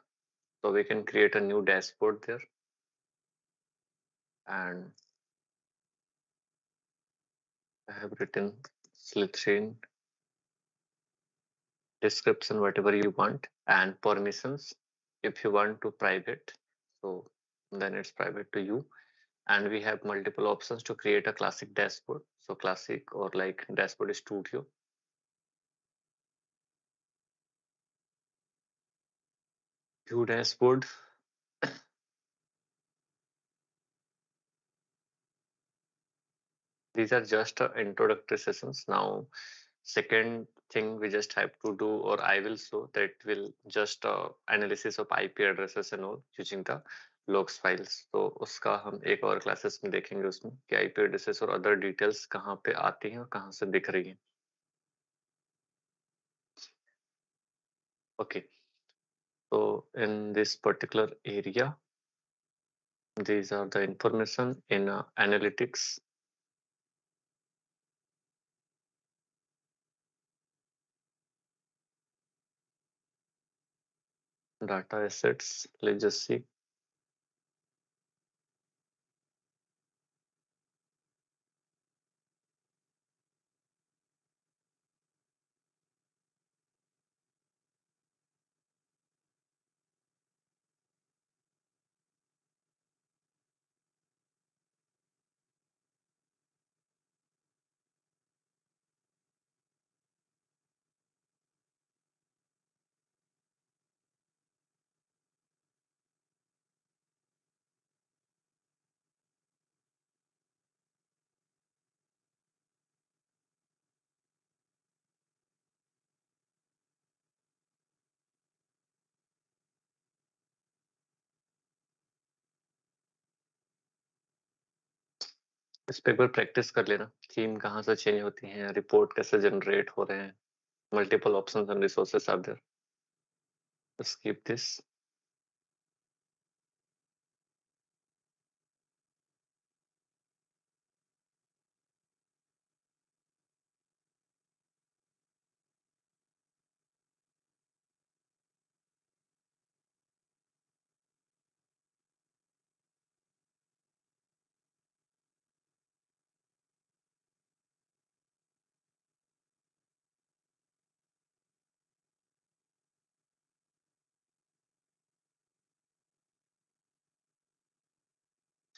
so we can create a new dashboard there and I have written Slytherin description, whatever you want, and permissions if you want to private, so then it's private to you. And we have multiple options to create a classic dashboard, so classic or like dashboard studio. View dashboard. These are just introductory sessions. Now, second thing we just have to do, or I will show that will just analysis of IP addresses and all using the logs files. So, उसका हम एक और classes में देखेंगे उसमें कि IP addresses और other details कहाँ पे आती हैं और कहाँ से दिख रही हैं. Okay. So in this particular area, these are the information in analytics. Data assets, let's just see. इस पे एक बार प्रैक्टिस कर लेना, थीम कहाँ से चेंज होती हैं, रिपोर्ट कैसे जनरेट हो रहे हैं, multiple options and resources are there. Skip this.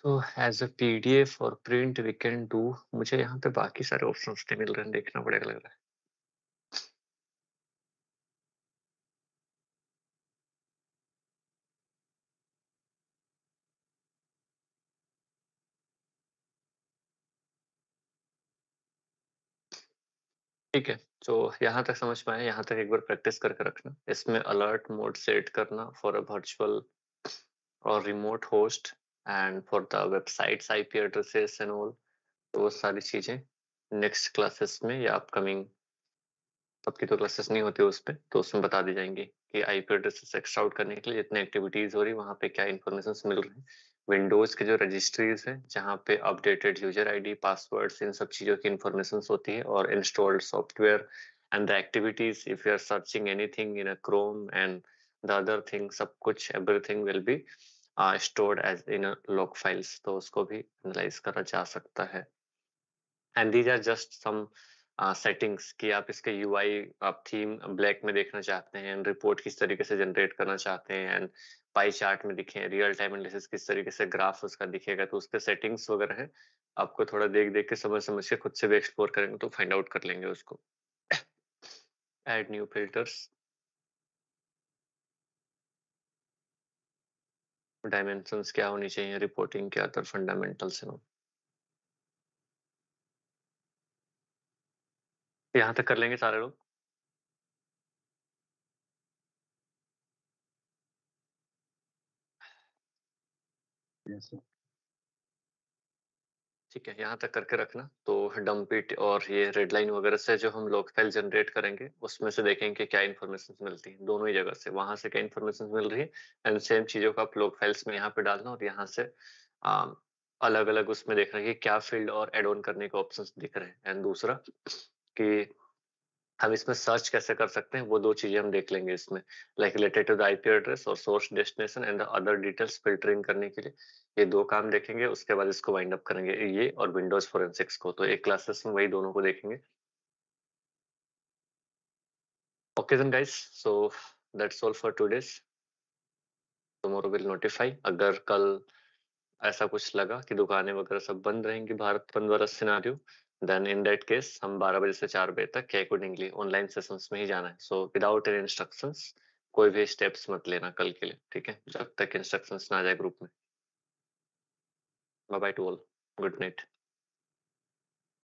So as a PDF or print we can do. मुझे यहाँ पे बाकी सारे ऑप्शंस नहीं मिल रहे हैं, देखना पड़ेगा लग रहा है. ठीक है, तो यहाँ तक समझ पाए, यहाँ तक एक बार प्रैक्टिस करके रखना. इसमें अलर्ट मोड सेट करना for a virtual or remote host, and for the websites IP addresses and all, तो वो सारी चीजें नेक्स्ट क्लासेस में या अपकमिंग, तब की तो क्लासेस नहीं होती उस पे, तो उसमें बता दी जाएंगी कि IP एड्रेसेस एक्सट्रैक्ट करने के लिए जितने एक्टिविटीज हो रही वहाँ पे क्या इन्फॉर्मेशन मिल रही है, विंडोज के जो रजिस्ट्रीज हैं जहाँ पे अपडेटेड यूजर आईडी, पासवर्ड्स, इन सब चीजों की इन्फॉर्मेशन होती है, और installed software and the activities if you are searching anything in a Chrome and the other thing, sab kuch, everything will be stored as in a log files, to usko bhi analyze kara ja sakta hai. And these are just some settings ki aap iske UI, aap theme black mein dekhna chahte hain, report kis tarike se generate karna chahte hain, and pie chart mein dikhe, real time analysis kis tarike se graph uska dikhega, to uske settings वगैरह है, आपको थोड़ा देख के समझ के खुद से भी explore करेंगे तो find out कर लेंगे उसको. Add new filters, dimensions क्या होनी चाहिए, रिपोर्टिंग के अदर फंडामेंटल्स हैं. यहाँ तक कर लेंगे सारे लोग. Yes, sir. ठीक है, यहाँ तक करके रखना. तो डंप इट और ये रेड लाइन वगैरह से जो हम लॉग फाइल जनरेट करेंगे उसमें से देखेंगे क्या इन्फॉर्मेशन मिलती है, दोनों ही जगह से, वहां से क्या इन्फॉर्मेशन मिल रही है, एंड सेम चीजों को आप लॉग फाइल्स में यहाँ पे डालना और यहाँ से अलग अलग उसमें देख रहे हैं कि क्या फील्ड और एड ऑन करने के ऑप्शंस दिख रहे हैं, एंड दूसरा कि हम इसमें सर्च कैसे कर सकते हैं, वो दो चीजें हम देख लेंगे इसमें, like related to the IP address और source destination and the other details filtering करने के लिए, ये दो काम देखेंगे. उसके बाद इसको वाइंड अप करेंगे ये और विंडोज फोरेंसिक्स को, तो एक क्लासेस में वही दोनों को देखेंगे. Okay then guys, so that's all for today's. Tomorrow will notify. अगर कल ऐसा कुछ लगा कि दुकानें वगैरह सब बंद रहेंगी, Bharat 15 scenario, then in that case हम 12 बजे से 4 बजे तक अकॉर्डिंगली ऑनलाइन सेशंस में ही जाना है. सो विदाउट एनी इंस्ट्रक्शंस कोई भी स्टेप्स मत लेना कल के लिए, ठीक है, जब तक इंस्ट्रक्शंस ना आ जाए ग्रुप में. Bye bye to all, good night.